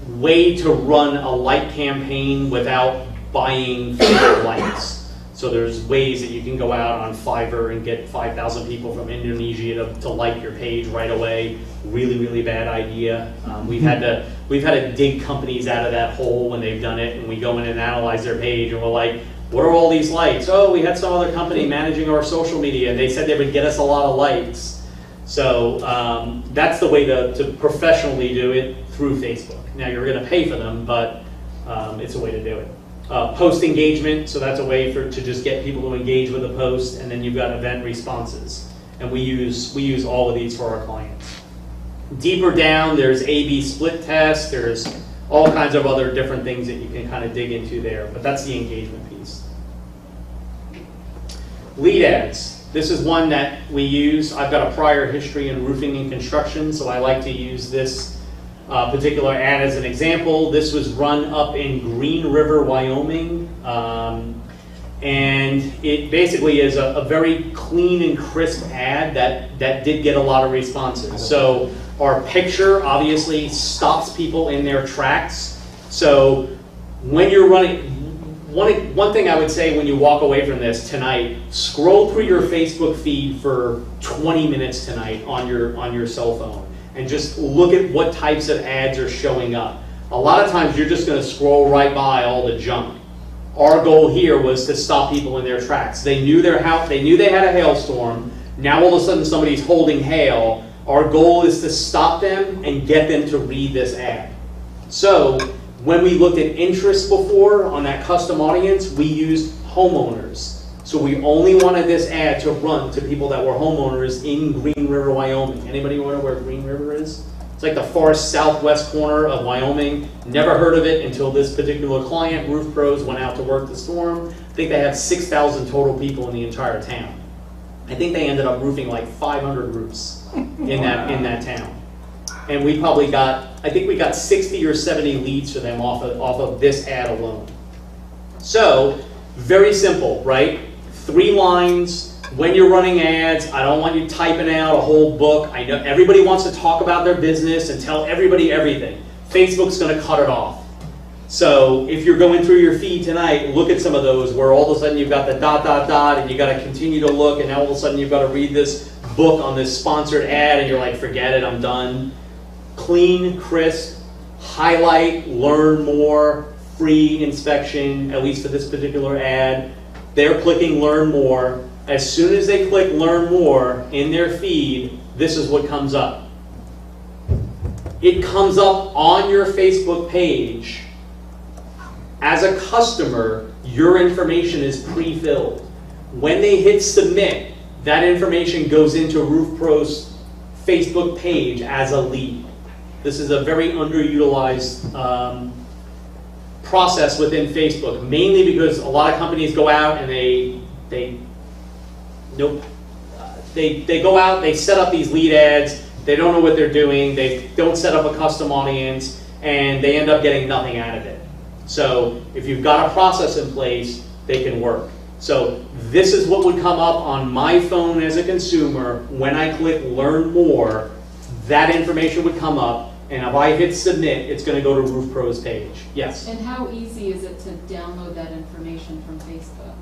way to run a like campaign without buying Facebook likes. So there's ways that you can go out on Fiverr and get five thousand people from Indonesia to, to like your page right away. Really, really bad idea. Um, we've had to we've had to dig companies out of that hole when they've done it, and we go in and analyze their page, and we're like, what are all these likes? Oh, we had some other company managing our social media, and they said they would get us a lot of likes. So um, that's the way to, to professionally do it through Facebook. Now you're gonna pay for them, but um, it's a way to do it. Uh, post engagement, so that's a way for to just get people to engage with a post, and then you've got event responses, and we use we use all of these for our clients. Deeper down, there's A B split tests, there's all kinds of other different things that you can kind of dig into there, but that's the engagement piece. Lead ads. This is one that we use. I've got a prior history in roofing and construction, so I like to use this Uh, particular ad as an example. This was run up in Green River, Wyoming, um, and it basically is a, a very clean and crisp ad that, that did get a lot of responses. So our picture obviously stops people in their tracks. So when you're running, one, one thing I would say when you walk away from this tonight, scroll through your Facebook feed for twenty minutes tonight on your, on your cell phone. and just look at what types of ads are showing up. A lot of times you're just going to scroll right by all the junk. Our goal here was to stop people in their tracks. They knew their house, they knew they had a hailstorm. Now all of a sudden somebody's holding hail. Our goal is to stop them and get them to read this ad. So when we looked at interest before on that custom audience, we used homeowners. So we only wanted this ad to run to people that were homeowners in Green River, Wyoming. Anybody know where Green River is? It's like the far southwest corner of Wyoming. Never heard of it until this particular client, Roof Pros, went out to work the storm. I think they have six thousand total people in the entire town. I think they ended up roofing like five hundred roofs in that in that town. And we probably got, I think we got sixty or seventy leads for them off of, off of this ad alone. So, very simple, right? Three lines. When you're running ads, I don't want you typing out a whole book. I know everybody wants to talk about their business and tell everybody everything. Facebook's going to cut it off. So if you're going through your feed tonight, look at some of those where all of a sudden you've got the dot, dot, dot, and you got to continue to look, and now all of a sudden you've got to read this book on this sponsored ad, and you're like, forget it, I'm done. Clean, crisp, highlight, learn more, free inspection, at least for this particular ad. They're clicking learn more. As soon as they click learn more in their feed, this is what comes up. It comes up on your Facebook page. As a customer, your information is pre-filled. When they hit submit, that information goes into Roof Pro's Facebook page as a lead. This is a very underutilized um, process within Facebook, mainly because a lot of companies go out and they, they Nope. Uh, they, they go out, they set up these lead ads, they don't know what they're doing, they don't set up a custom audience, and they end up getting nothing out of it. So if you've got a process in place, they can work. So this is what would come up on my phone as a consumer when I click learn more. That information would come up, and if I hit submit, it's going to go to Roof Pro's page. Yes? And how easy is it to download that information from Facebook?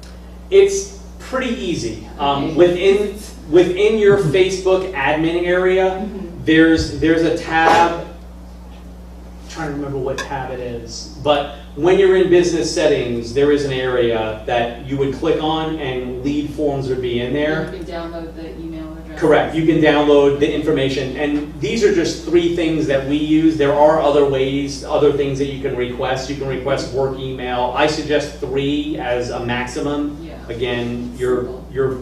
It's pretty easy. Um, within within your Facebook admin area, there's there's a tab. I'm trying to remember what tab it is, but when you're in business settings, there is an area that you would click on, and lead forms would be in there. You can download the email address. Correct. You can download the information, and these are just three things that we use. There are other ways, other things that you can request. You can request work email. I suggest three as a maximum. Yeah. Again, you're you're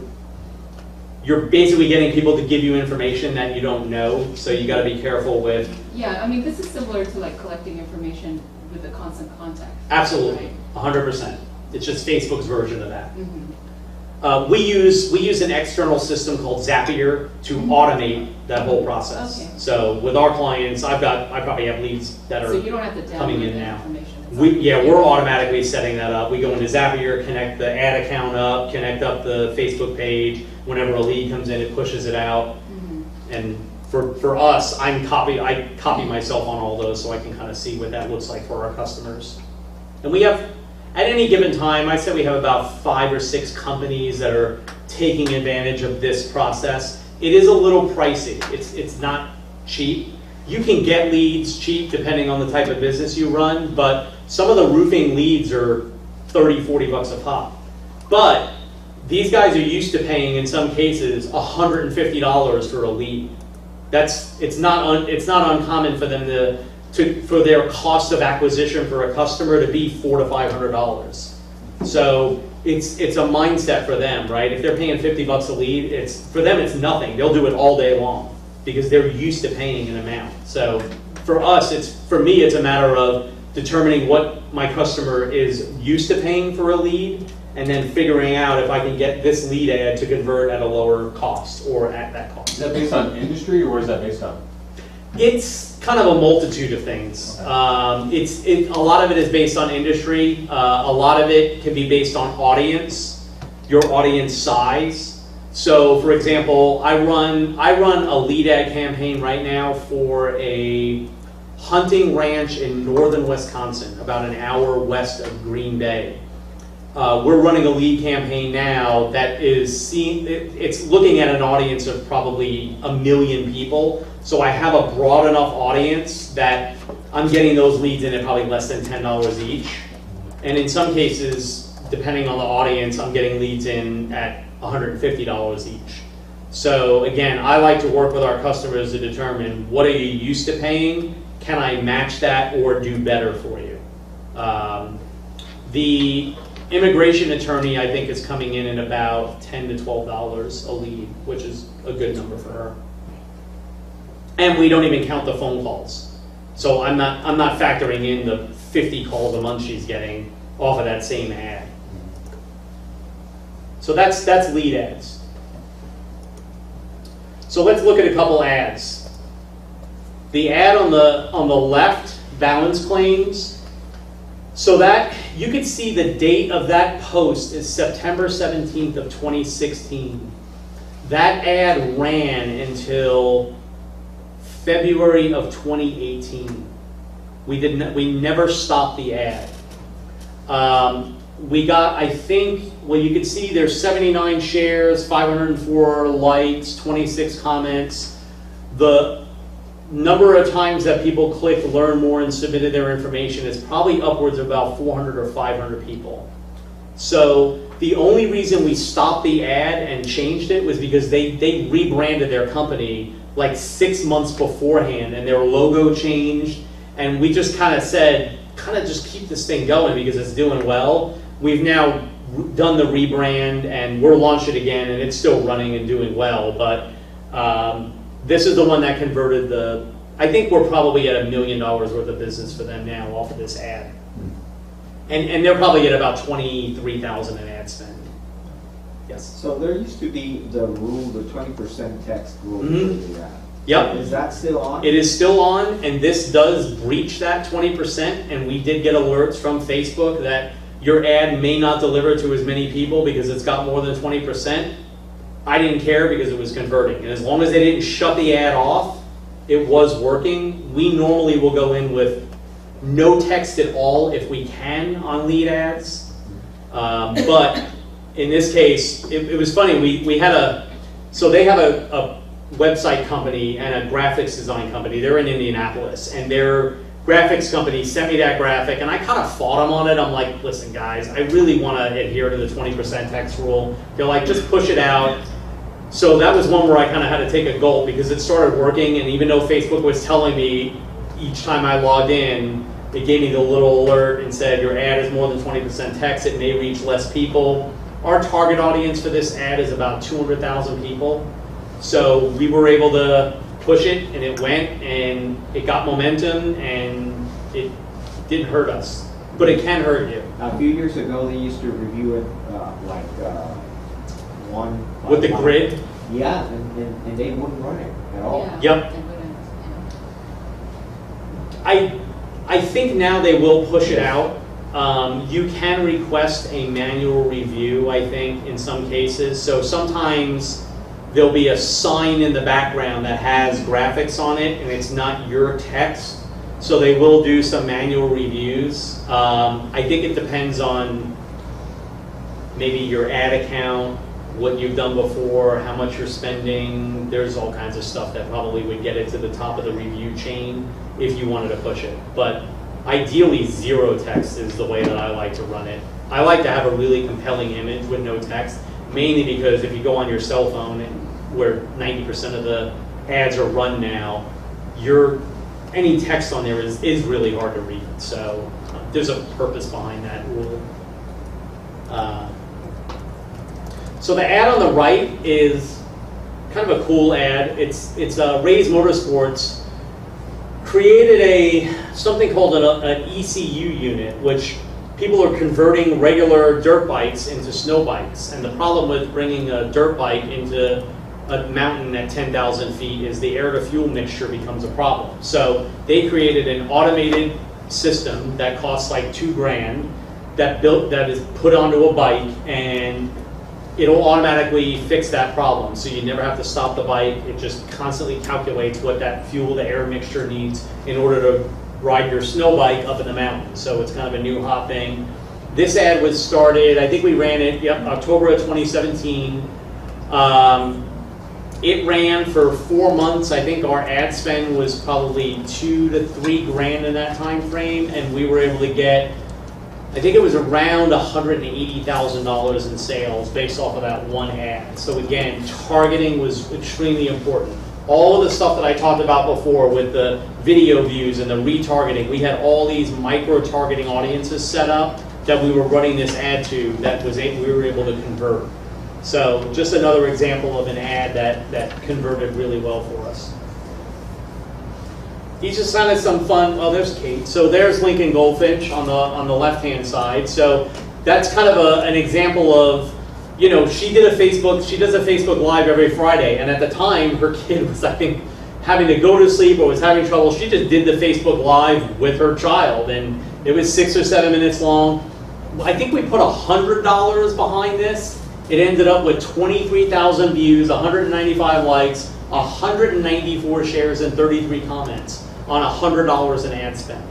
you're basically getting people to give you information that you don't know, so you got to be careful with. Yeah, I mean, this is similar to like collecting information with a constant contact. Absolutely, one hundred percent. It's just Facebook's version of that. Mm-hmm. uh, we use we use an external system called Zapier to mm-hmm. automate that whole process. Okay. So with our clients, I've got I probably have leads that are so you don't have to download coming in now. We, yeah, we're automatically setting that up. We go into Zapier, connect the ad account up, connect up the Facebook page. Whenever a lead comes in, it pushes it out. Mm-hmm. And for, for us, I'm copy, I copy myself on all those so I can kind of see what that looks like for our customers. And we have, at any given time, I'd say we have about five or six companies that are taking advantage of this process. It is a little pricey. It's, it's not cheap. You can get leads cheap depending on the type of business you run, but some of the roofing leads are thirty, forty bucks a pop. But these guys are used to paying, in some cases, one hundred fifty dollars for a lead. That's it's not un, it's not uncommon for them to, to for their cost of acquisition for a customer to be four to five hundred dollars. So it's it's a mindset for them, right? If they're paying fifty bucks a lead, it's for them it's nothing. They'll do it all day long, because they're used to paying an amount. So for us, it's for me, it's a matter of determining what my customer is used to paying for a lead, and then figuring out if I can get this lead ad to convert at a lower cost or at that cost. Is that based on industry, or is that based on? It's kind of a multitude of things. Okay. Um, it's it, a lot of it is based on industry. Uh, a lot of it can be based on audience, your audience size. So, for example, I run I run a lead ad campaign right now for a hunting ranch in northern Wisconsin, about an hour west of Green Bay. Uh, we're running a lead campaign now that is seeing it, it's looking at an audience of probably a million people, So I have a broad enough audience that I'm getting those leads in at probably less than ten dollars each. And in some cases, depending on the audience, I'm getting leads in at one hundred fifty dollars each. So again, I like to work with our customers to determine what are you used to paying? Can I match that or do better for you? Um, the immigration attorney, I think, is coming in at about ten to twelve dollars a lead, which is a good number for her. And we don't even count the phone calls. So I'm not, I'm not factoring in the fifty calls a month she's getting off of that same ad. So that's, that's lead ads. So let's look at a couple ads. The ad on the, on the left, balance claims. So that, you can see the date of that post is September seventeenth of twenty sixteen. That ad ran until February of twenty eighteen. We didn't, we never stopped the ad. Um, we got, I think, well, you can see there's seventy-nine shares, five hundred four likes, twenty-six comments. The number of times that people clicked learn more and submitted their information is probably upwards of about four hundred or five hundred people. So the only reason we stopped the ad and changed it was because they, they rebranded their company like six months beforehand and their logo changed, and we just kind of said, kind of just keep this thing going because it's doing well. We've now done the rebrand and we're launching it again and it's still running and doing well, but um, this is the one that converted the, I think we're probably at a million dollars worth of business for them now off of this ad. And, and they're probably at about twenty-three thousand in ad spend. Yes. So there used to be the rule, the twenty percent text rule. Mm-hmm. For the ad. Yep. Is that still on? It is still on, and this does breach that twenty percent, and we did get alerts from Facebook that your ad may not deliver to as many people because it's got more than twenty percent. I didn't care because it was converting, and as long as they didn't shut the ad off, it was working. We normally will go in with no text at all if we can on lead ads, um, but in this case, it, it was funny. We, we had a, so they have a, a website company and a graphics design company. They're in Indianapolis, and their graphics company sent me that graphic, and I kind of fought them on it. I'm like, listen guys, I really want to adhere to the twenty percent text rule. They're like, just push it out. So that was one where I kind of had to take a gulp because it started working, and even though Facebook was telling me each time I logged in, it gave me the little alert and said, your ad is more than twenty percent text, it may reach less people. Our target audience for this ad is about two hundred thousand people. So we were able to push it, and it went, and it got momentum, and it didn't hurt us, but it can hurt you. A few years ago, they used to review it uh, like uh, one with the one. Grid. Yeah, and, and, and they wouldn't run it at all. Yeah, yep. I I think now they will push it out. Um, you can request a manual review, I think, in some cases. So sometimes there'll be a sign in the background that has graphics on it, and it's not your text. So they will do some manual reviews. Um, I think it depends on maybe your ad account, what you've done before, how much you're spending. There's all kinds of stuff that probably would get it to the top of the review chain if you wanted to push it. But ideally, zero text is the way that I like to run it. I like to have a really compelling image with no text, mainly because if you go on your cell phone, and where ninety percent of the ads are run now, your, any text on there is, is really hard to read. So uh, there's a purpose behind that rule. Uh, so the ad on the right is kind of a cool ad. It's, it's uh, Ray's Motorsports created a, something called an, an E C U unit, which people are converting regular dirt bikes into snow bikes. And the problem with bringing a dirt bike into a mountain at ten thousand feet is the air to fuel mixture becomes a problem. So they created an automated system that costs like two grand that built, that is put onto a bike, and it'll automatically fix that problem. So you never have to stop the bike. It just constantly calculates what that fuel to air mixture needs in order to ride your snow bike up in the mountain. So it's kind of a new hot thing. This ad was started, I think we ran it, yep, October of twenty seventeen. Um, It ran for four months. I think our ad spend was probably two to three grand in that time frame, and we were able to get, I think it was around one hundred eighty thousand dollars in sales based off of that one ad. So again, targeting was extremely important. All of the stuff that I talked about before with the video views and the retargeting, we had all these micro-targeting audiences set up that we were running this ad to that was a, we were able to convert. So just another example of an ad that, that converted really well for us. He just sent us some fun, oh there's Kate. So there's Lincoln Goldfinch on the on the left-hand side. So that's kind of a, an example of, you know, she did a Facebook, she does a Facebook Live every Friday, and at the time her kid was, I think, having to go to sleep or was having trouble. She just did the Facebook Live with her child, and it was six or seven minutes long. I think we put one hundred dollars behind this. It ended up with twenty-three thousand views, one hundred ninety-five likes, one hundred ninety-four shares, and thirty-three comments on one hundred dollars in ad spend.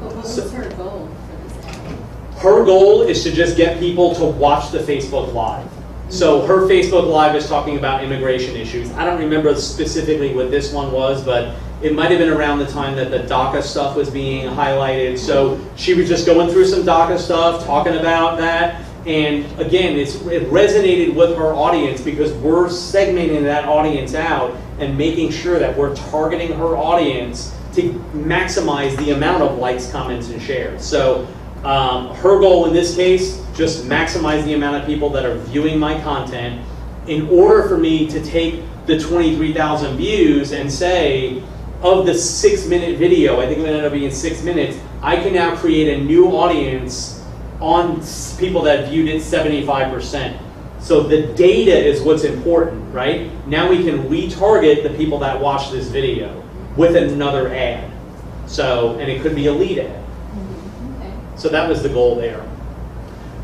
What was so, her goal for this ad? Her goal is to just get people to watch the Facebook Live. So her Facebook Live is talking about immigration issues. I don't remember specifically what this one was, but it might have been around the time that the DACA stuff was being highlighted. So she was just going through some DACA stuff, talking about that. And again, it's, it resonated with her audience because we're segmenting that audience out and making sure that we're targeting her audience to maximize the amount of likes, comments, and shares. So um, her goal in this case, just maximize the amount of people that are viewing my content in order for me to take the twenty-three thousand views and say, of the six minute video, I think it ended up being six minutes, I can now create a new audience on people that viewed it seventy-five percent. So the data is what's important, right? Now we can retarget the people that watch this video with another ad. So, and it could be a lead ad. Okay. So that was the goal there.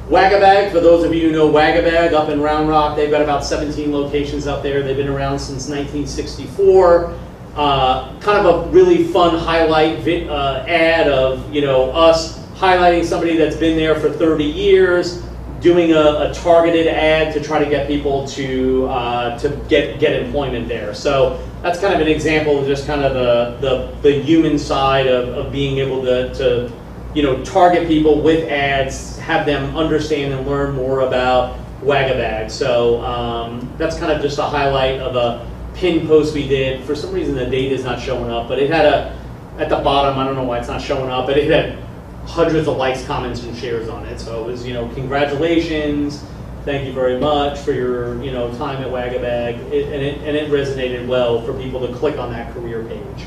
Wag-A-Bag, for those of you who know Wag-A-Bag, up in Round Rock, they've got about seventeen locations up there. They've been around since nineteen sixty-four. Uh, kind of a really fun highlight vi uh, ad of, you know, us highlighting somebody that's been there for thirty years, doing a, a targeted ad to try to get people to uh, to get get employment there. So that's kind of an example of just kind of the the, the human side of, of being able to, to you know target people with ads, have them understand and learn more about Wag-A-Bag. So um, that's kind of just a highlight of a pin post we did. For some reason the data is not showing up, but it had a at the bottom. I don't know why it's not showing up, but it had hundreds of likes, comments, and shares on it. So it was, you know, congratulations, thank you very much for your, you know, time at Wag-A-Bag, and it, and it resonated well for people to click on that career page.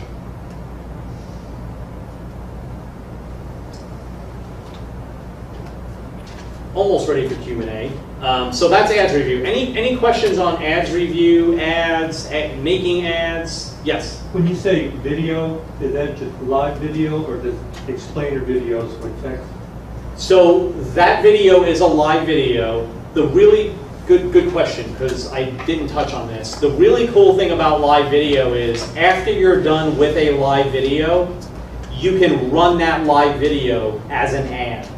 Almost ready for Q and A. Um, so that's ads review. Any any questions on ads review, ads, ad, making ads? Yes. When you say video, is that just live video or does explainer videos with text? So that video is a live video. The really good good question, because I didn't touch on this. The really cool thing about live video is after you're done with a live video, you can run that live video as an ad.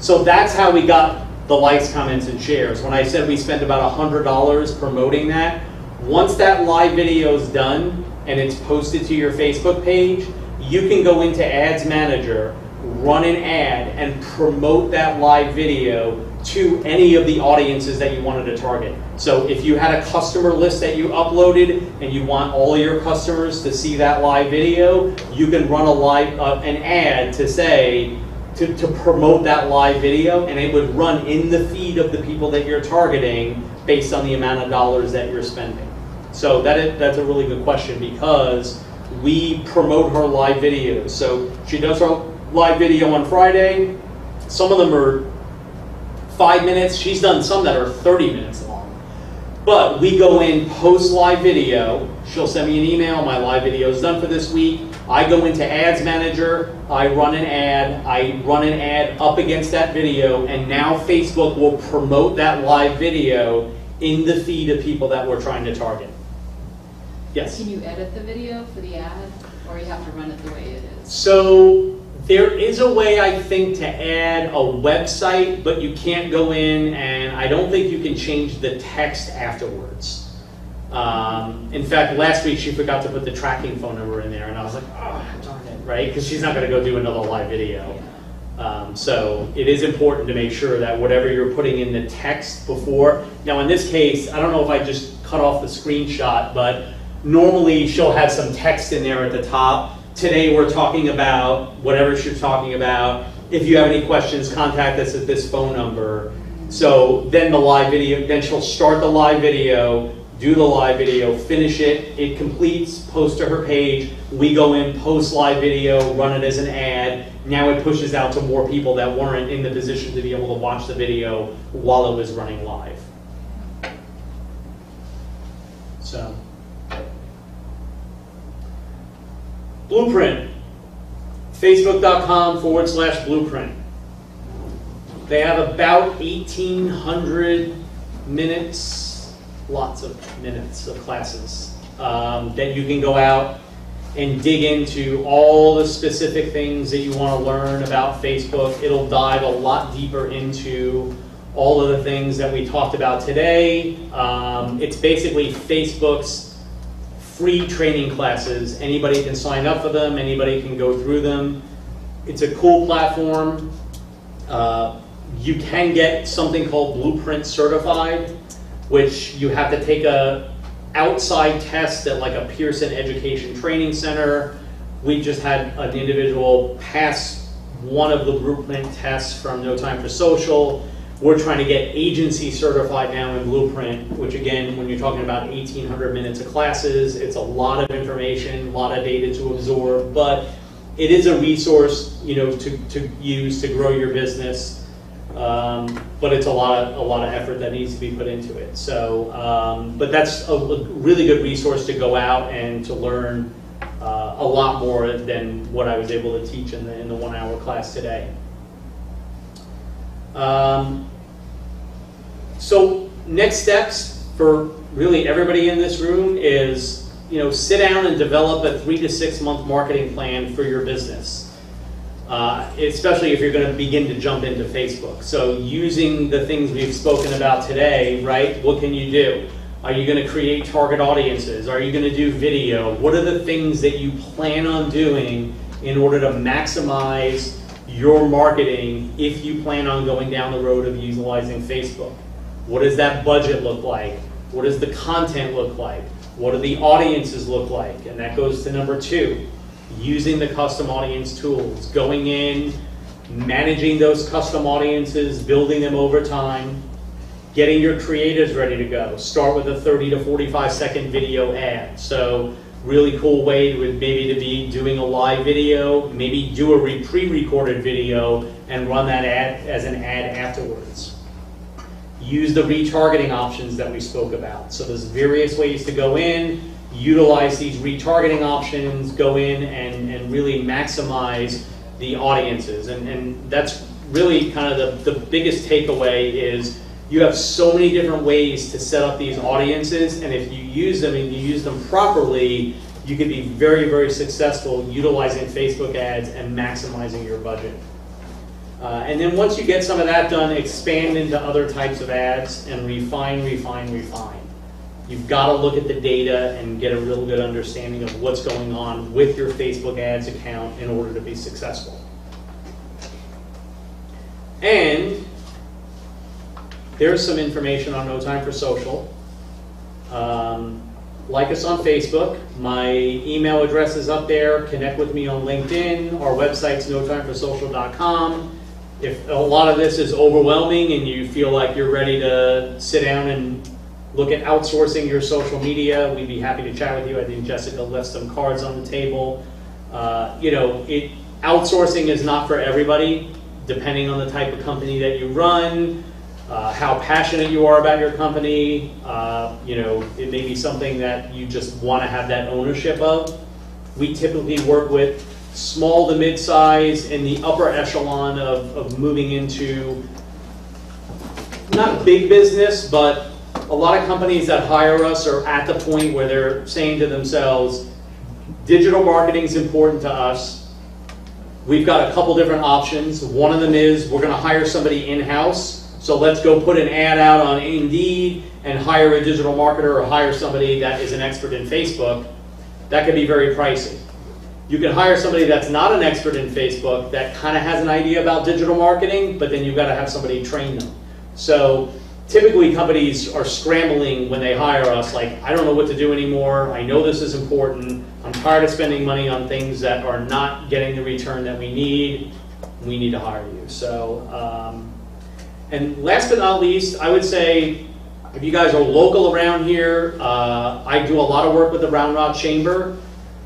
So that's how we got the likes, comments, and shares. When I said we spent about one hundred dollars promoting that, once that live video is done and it's posted to your Facebook page, you can go into Ads Manager, run an ad, and promote that live video to any of the audiences that you wanted to target. So if you had a customer list that you uploaded and you want all your customers to see that live video, you can run a live uh, an ad to say, To, to promote that live video, and it would run in the feed of the people that you're targeting based on the amount of dollars that you're spending. So that is, that's a really good question, because we promote her live videos. So she does her live video on Friday. Some of them are five minutes. She's done some that are thirty minutes long. But we go in post live video. She'll send me an email. My live video is done for this week. I go into Ads Manager, I run an ad, I run an ad up against that video, and now Facebook will promote that live video in the feed of people that we're trying to target. Yes? Can you edit the video for the ad, or you have to run it the way it is? So there is a way, I think, to add a website, but you can't go in, and I don't think you can change the text afterwards. Um, in fact, last week she forgot to put the tracking phone number in there, and I was like, oh, darn it, right? Because she's not going to go do another live video. Um, so it is important to make sure that whatever you're putting in the text before. Now in this case, I don't know if I just cut off the screenshot, but normally she'll have some text in there at the top. Today we're talking about whatever she's talking about. If you have any questions, contact us at this phone number. So then the live video, then she'll start the live video, do the live video, finish it, it completes, post to her page, we go in, post live video, run it as an ad, now it pushes out to more people that weren't in the position to be able to watch the video while it was running live. So, Blueprint, facebook.com forward slash blueprint. They have about eighteen hundred minutes, lots of minutes of classes um, that you can go out and dig into all the specific things that you want to learn about Facebook. It'll dive a lot deeper into all of the things that we talked about today. Um, it's basically Facebook's free training classes. Anybody can sign up for them, anybody can go through them. It's a cool platform. Uh, you can get something called Blueprint Certified, which you have to take a outside test at like a Pearson Education Training Center. We just had an individual pass one of the Blueprint tests from No Time for Social. We're trying to get agency certified now in Blueprint, which again, when you're talking about eighteen hundred minutes of classes, it's a lot of information, a lot of data to absorb, but it is a resource, you know, to, to use to grow your business. Um, but it's a lot of, a lot of effort that needs to be put into it. So, um, but that's a, a really good resource to go out and to learn uh, a lot more than what I was able to teach in the, in the one hour class today. Um, so next steps for really everybody in this room is, you know, sit down and develop a three to six month marketing plan for your business. Uh, especially if you're going to begin to jump into Facebook. So using the things we've spoken about today, right, what can you do? Are you going to create target audiences? Are you going to do video? What are the things that you plan on doing in order to maximize your marketing if you plan on going down the road of utilizing Facebook? What does that budget look like? What does the content look like? What do the audiences look like? And that goes to number two. Using the custom audience tools, going in, managing those custom audiences, building them over time, getting your creatives ready to go. Start with a thirty to forty-five second video ad. So really cool way would maybe to be doing a live video, maybe do a re pre-recorded video and run that ad as an ad afterwards. Use the retargeting options that we spoke about. So there's various ways to go in, utilize these retargeting options, go in and, and really maximize the audiences. And, and that's really kind of the, the biggest takeaway is you have so many different ways to set up these audiences, and if you use them and you use them properly, you can be very, very successful utilizing Facebook ads and maximizing your budget. Uh, and then once you get some of that done, expand into other types of ads and refine, refine, refine. You've got to look at the data and get a real good understanding of what's going on with your Facebook ads account in order to be successful. And there's some information on No Time for Social. Um, like us on Facebook. My email address is up there. Connect with me on LinkedIn. Our website's no time for social dot com. If a lot of this is overwhelming and you feel like you're ready to sit down and look at outsourcing your social media, we'd be happy to chat with you. I think Jessica left some cards on the table. Uh, you know, it, outsourcing is not for everybody, depending on the type of company that you run, uh, how passionate you are about your company. Uh, you know, it may be something that you just want to have that ownership of. We typically work with small to mid-size and the upper echelon of, of moving into not big business, but a lot of companies that hire us are at the point where they're saying to themselves, digital marketing is important to us. We've got a couple different options. One of them is we're going to hire somebody in-house So let's go put an ad out on Indeed and hire a digital marketer or hire somebody that is an expert in Facebook. That can be very pricey. You can hire somebody that's not an expert in Facebook that kind of has an idea about digital marketing, but then you've got to have somebody train them. So typically companies are scrambling when they hire us, like, I don't know what to do anymore, I know this is important, I'm tired of spending money on things that are not getting the return that we need, we need to hire you. So, um, and last but not least, I would say, if you guys are local around here, uh, I do a lot of work with the Round Rock Chamber.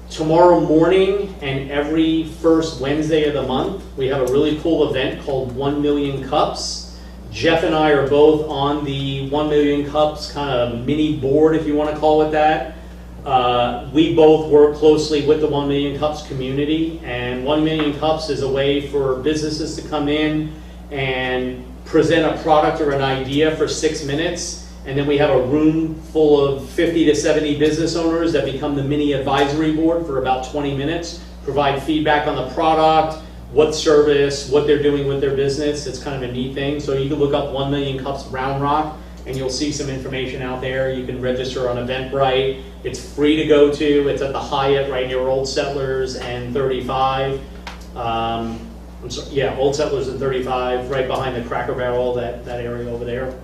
Tomorrow morning and every first Wednesday of the month, we have a really cool event called One Million Cups. Jeff and I are both on the One Million Cups kind of mini board, if you want to call it that. Uh, we both work closely with the One Million Cups community, and One Million Cups is a way for businesses to come in and present a product or an idea for six minutes. And then we have a room full of fifty to seventy business owners that become the mini advisory board for about twenty minutes, provide feedback on the product, what service, what they're doing with their business. It's kind of a neat thing. So you can look up one million cups Round Rock and you'll see some information out there. You can register on Eventbrite. It's free to go to. It's at the Hyatt right near Old Settlers and thirty-five. Um, I'm sorry, yeah, Old Settlers and thirty-five, right behind the Cracker Barrel, that, that area over there.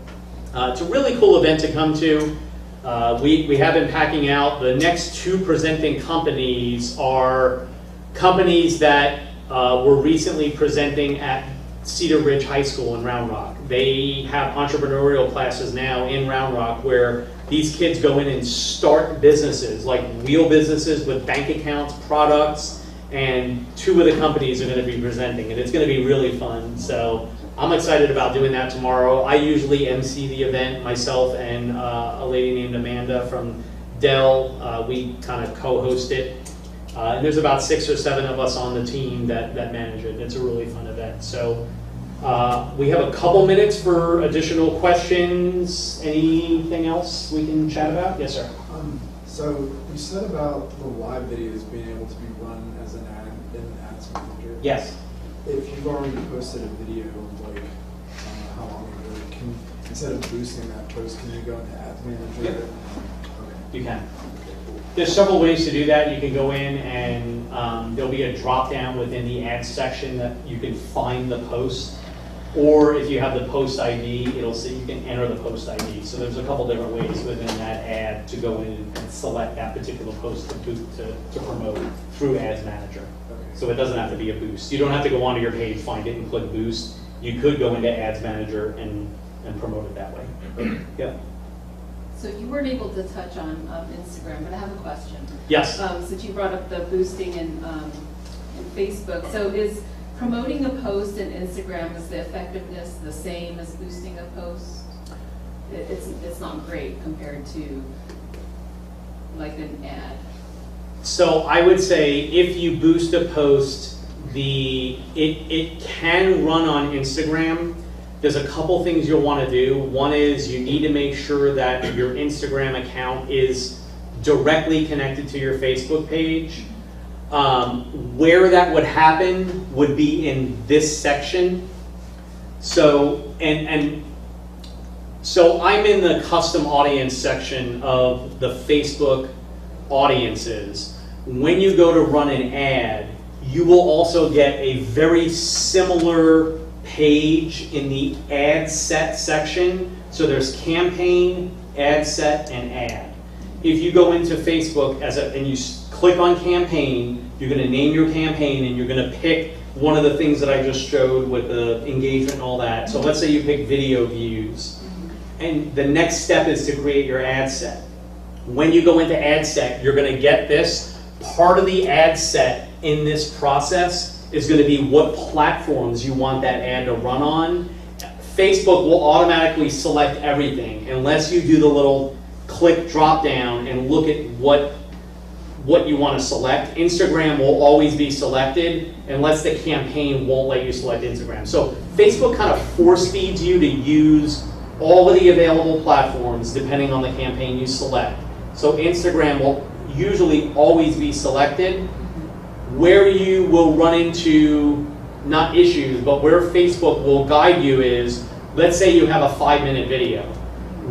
Uh, it's a really cool event to come to. Uh, we, we have been packing out. The next two presenting companies are companies that uh, were recently presenting at Cedar Ridge High School in Round Rock. They have entrepreneurial classes now in Round Rock where these kids go in and start businesses, like real businesses with bank accounts, products, and two of the companies are going to be presenting, and it's going to be really fun. So I'm excited about doing that tomorrow. I usually emcee the event, myself and uh, a lady named Amanda from Dell. Uh, we kind of co-host it. Uh, and there's about six or seven of us on the team that, that manage it. It's a really fun event. So uh, we have a couple minutes for additional questions. Anything else we can chat about? Yes, sir. Um, so you said about the live videos being able to be run as an ad in an ads manager. Yes. If you've already posted a video, like, uh, how long ago, can, instead of boosting that post, can you go into Ads Manager? Yep. Okay. You can. Okay, cool. There's several ways to do that. You can go in and um, there'll be a drop down within the ads section that you can find the post. Or if you have the post I D, it'll say you can enter the post I D. So there's a couple different ways within that ad to go in and select that particular post to, to, to promote through Ads Manager. So it doesn't have to be a boost. You don't have to go onto your page, find it, and click boost. You could go into Ads Manager and, and promote it that way. Yeah. So you weren't able to touch on um, Instagram, but I have a question. Yes. Um, since you brought up the boosting and, um, and Facebook, so is promoting a post in Instagram, is the effectiveness the same as boosting a post? It, it's, it's not great compared to like an ad. So I would say if you boost a post, the it, it can run on Instagram. There's a couple things you'll want to do. One is you need to make sure that your Instagram account is directly connected to your Facebook page. Um, where that would happen would be in this section. So and and so I'm in the custom audience section of the Facebook audiences. When you go to run an ad, you will also get a very similar page in the ad set section. So there's campaign, ad set, and ad. If you go into Facebook as a, and you click on campaign, you're going to name your campaign and you're going to pick one of the things that I just showed with the engagement and all that. So let's say you pick video views. And the next step is to create your ad set. When you go into ad set, you're going to get this. Part of the ad set in this process is going to be what platforms you want that ad to run on. Facebook will automatically select everything unless you do the little click drop down and look at what, what you want to select. Instagram will always be selected unless the campaign won't let you select Instagram. So Facebook kind of force feeds you to use all of the available platforms depending on the campaign you select. So Instagram will usually always be selected. Where you will run into, not issues, but where Facebook will guide you is Let's say you have a five minute video.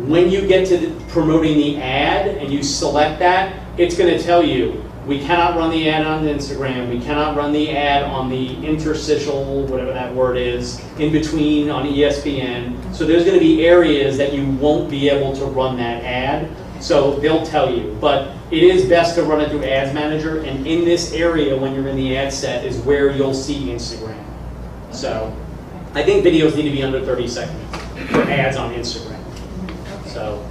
When you get to the, promoting the ad and you select that, it's going to tell you, we cannot run the ad on Instagram, we cannot run the ad on the interstitial, whatever that word is, in between on E S P N. So there's going to be areas that you won't be able to run that ad. So they'll tell you, but it is best to run it through Ads Manager, and in this area when you're in the ad set is where you'll see Instagram. So I think videos need to be under thirty seconds for ads on Instagram. So.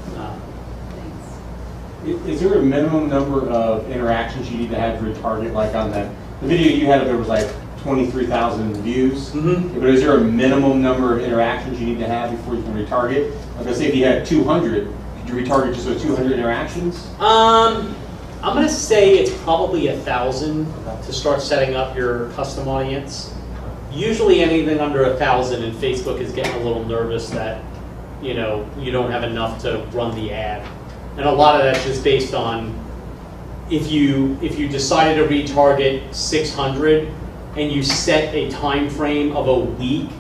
Is there a minimum number of interactions you need to have for your target? Like on that, the video you had, there was like twenty-three thousand views. Mm-hmm. But is there a minimum number of interactions you need to have before you can retarget? Like I say, if you had two hundred, could you retarget just with two hundred interactions? Um, I'm going to say it's probably a thousand to start setting up your custom audience. Usually, anything under a thousand, and Facebook is getting a little nervous that you know you don't have enough to run the ad. And a lot of that's just based on if you if you decided to retarget six hundred and you set a time frame of a week,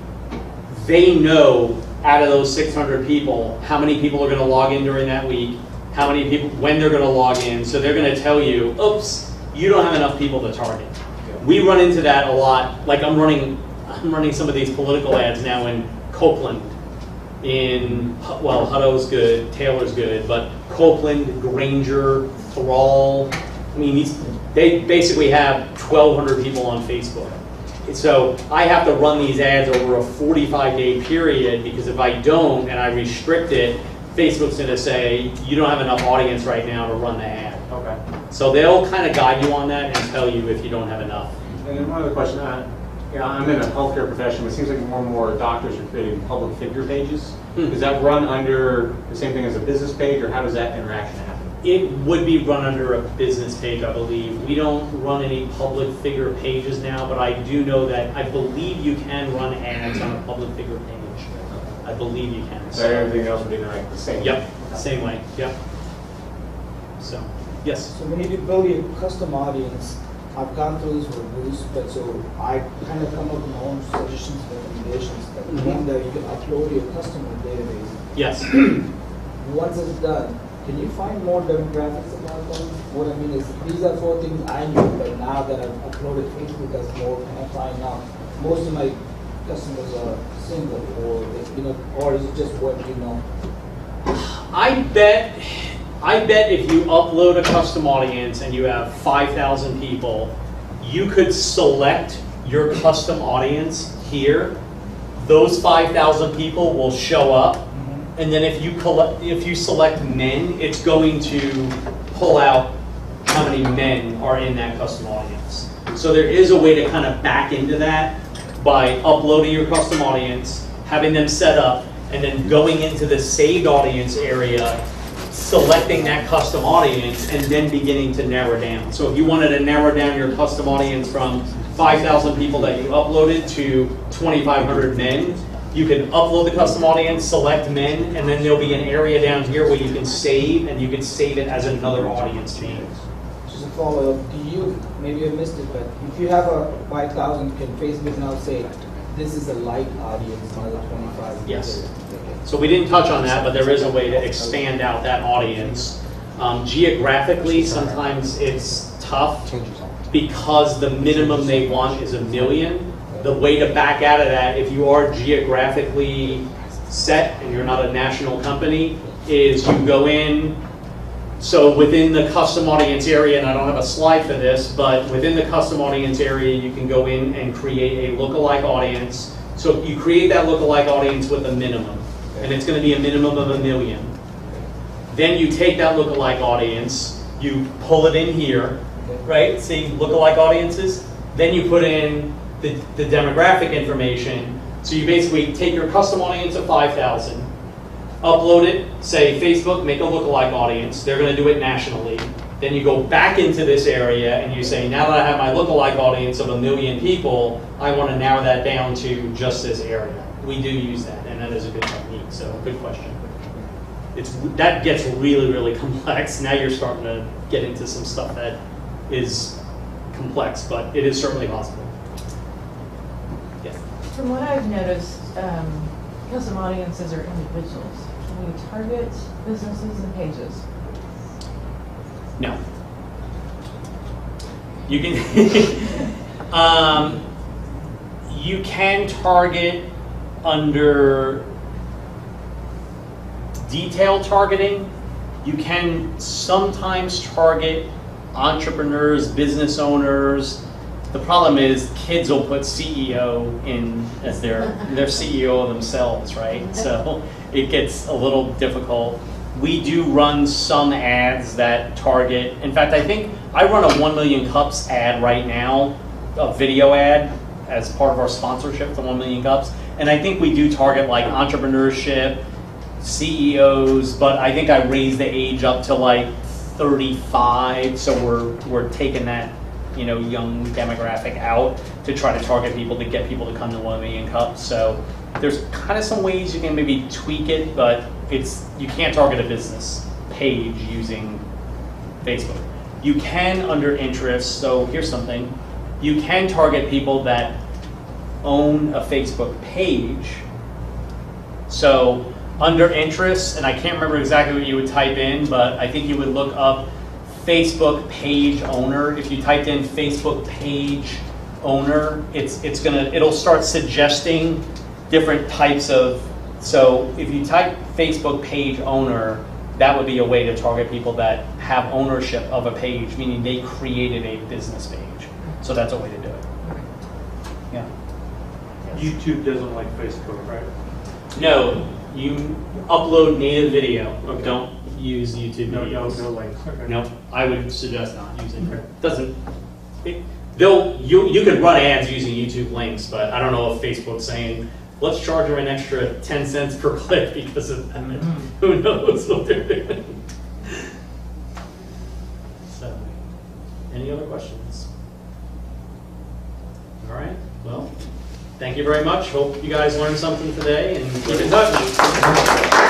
they know out of those six hundred people how many people are going to log in during that week, how many people when they're going to log in. So they're going to tell you, "Oops, you don't have enough people to target." Yeah. We run into that a lot. Like I'm running I'm running some of these political ads now in Copeland. In, well, Hutto's good, Taylor's good, but Copeland, Granger, Thrall, I mean, these, they basically have twelve hundred people on Facebook. And so I have to run these ads over a forty-five day period, because if I don't and I restrict it, Facebook's going to say, you don't have enough audience right now to run the ad. Okay. So they'll kind of guide you on that and tell you if you don't have enough. And then one other question. I Yeah, I'm in a healthcare profession, but it seems like more and more doctors are creating public figure pages. Hmm. Does that run under the same thing as a business page, or how does that interaction happen? It would be run under a business page, I believe. We don't run any public figure pages now, but I do know that I believe you can run ads on a public figure page. I believe you can. So, so everything else would interact the same yep, way? Yep, same way, yep. So, yes? So when you build your custom audience, I've gone through this with Bruce, but so I kind of come up with my own suggestions, recommendations. That mm-hmm. One, that you can upload your customer database. Yes. Once it's done, can you find more demographics about them? What I mean is, these are four things I knew, but now that I've uploaded Facebook as more, I find out most of my customers are single, or you know, or is it just what you know? I bet. I bet if you upload a custom audience and you have five thousand people, you could select your custom audience here. Those five thousand people will show up, and then if you collect, if you select men, it's going to pull out how many men are in that custom audience. So there is a way to kind of back into that by uploading your custom audience, having them set up, and then going into the saved audience area, selecting that custom audience, and then beginning to narrow down. So if you wanted to narrow down your custom audience from five thousand people that you uploaded to twenty-five hundred men, you can upload the custom audience, select men, and then there'll be an area down here where you can save, and you can save it as another audience change. Just a follow-up, do you, maybe I missed it, but if you have a five thousand, can Facebook now say, this is a light audience, not a twenty-five? Yes. So we didn't touch on that, but there is a way to expand out that audience. Um, geographically, sometimes it's tough because the minimum they want is a million. The way to back out of that, if you are geographically set and you're not a national company, is you go in, so within the custom audience area, and I don't have a slide for this, but within the custom audience area, you can go in and create a lookalike audience. So you create that lookalike audience with a minimum, and it's going to be a minimum of a million. Then you take that lookalike audience, you pull it in here, right? See lookalike audiences. Then you put in the, the demographic information. So you basically take your custom audience of five thousand, upload it, say Facebook, make a lookalike audience. They're going to do it nationally. Then you go back into this area and you say, now that I have my lookalike audience of a million people, I want to narrow that down to just this area. We do use that, and that is a good technique, so good question. It's, that gets really, really complex. Now you're starting to get into some stuff that is complex, but it is certainly possible. Yeah. From what I've noticed, um, Because some audiences are individuals, can we target businesses and pages? No. You can um, you can target under detail targeting. You can sometimes target entrepreneurs, business owners. The problem is kids will put C E O in as their their C E O themselves, right? So it gets a little difficult. We do run some ads that target. In fact, I think I run a One Million Cups ad right now, a video ad as part of our sponsorship for One Million Cups. And I think we do target like entrepreneurship, C E Os, but I think I raised the age up to like thirty-five, so we're we're taking that, you know, young demographic out to try to target people to get people to come to One Million Cups. So there's kind of some ways you can maybe tweak it, but it's you can't target a business page using Facebook. You can under interests, so here's something. You can target people that own a Facebook page. So under interests, and I can't remember exactly what you would type in, but I think you would look up Facebook page owner. If you typed in Facebook page owner, it's it's gonna it'll start suggesting different types of. So if you type Facebook page owner, that would be a way to target people that have ownership of a page, meaning they created a business page. So that's a way to do it. Yeah. Yes. YouTube doesn't like Facebook, right? No, you upload native video. Okay. Don't use YouTube no, videos. No, no links. Okay. No, I would suggest not using okay. it. Doesn't it, they'll you you can run ads using YouTube links, but I don't know if Facebook's saying let's charge them an extra ten cents per click because of that. Who knows what they're doing. So, any other questions? All right, well, thank you very much. Hope you guys learned something today and keep in touch.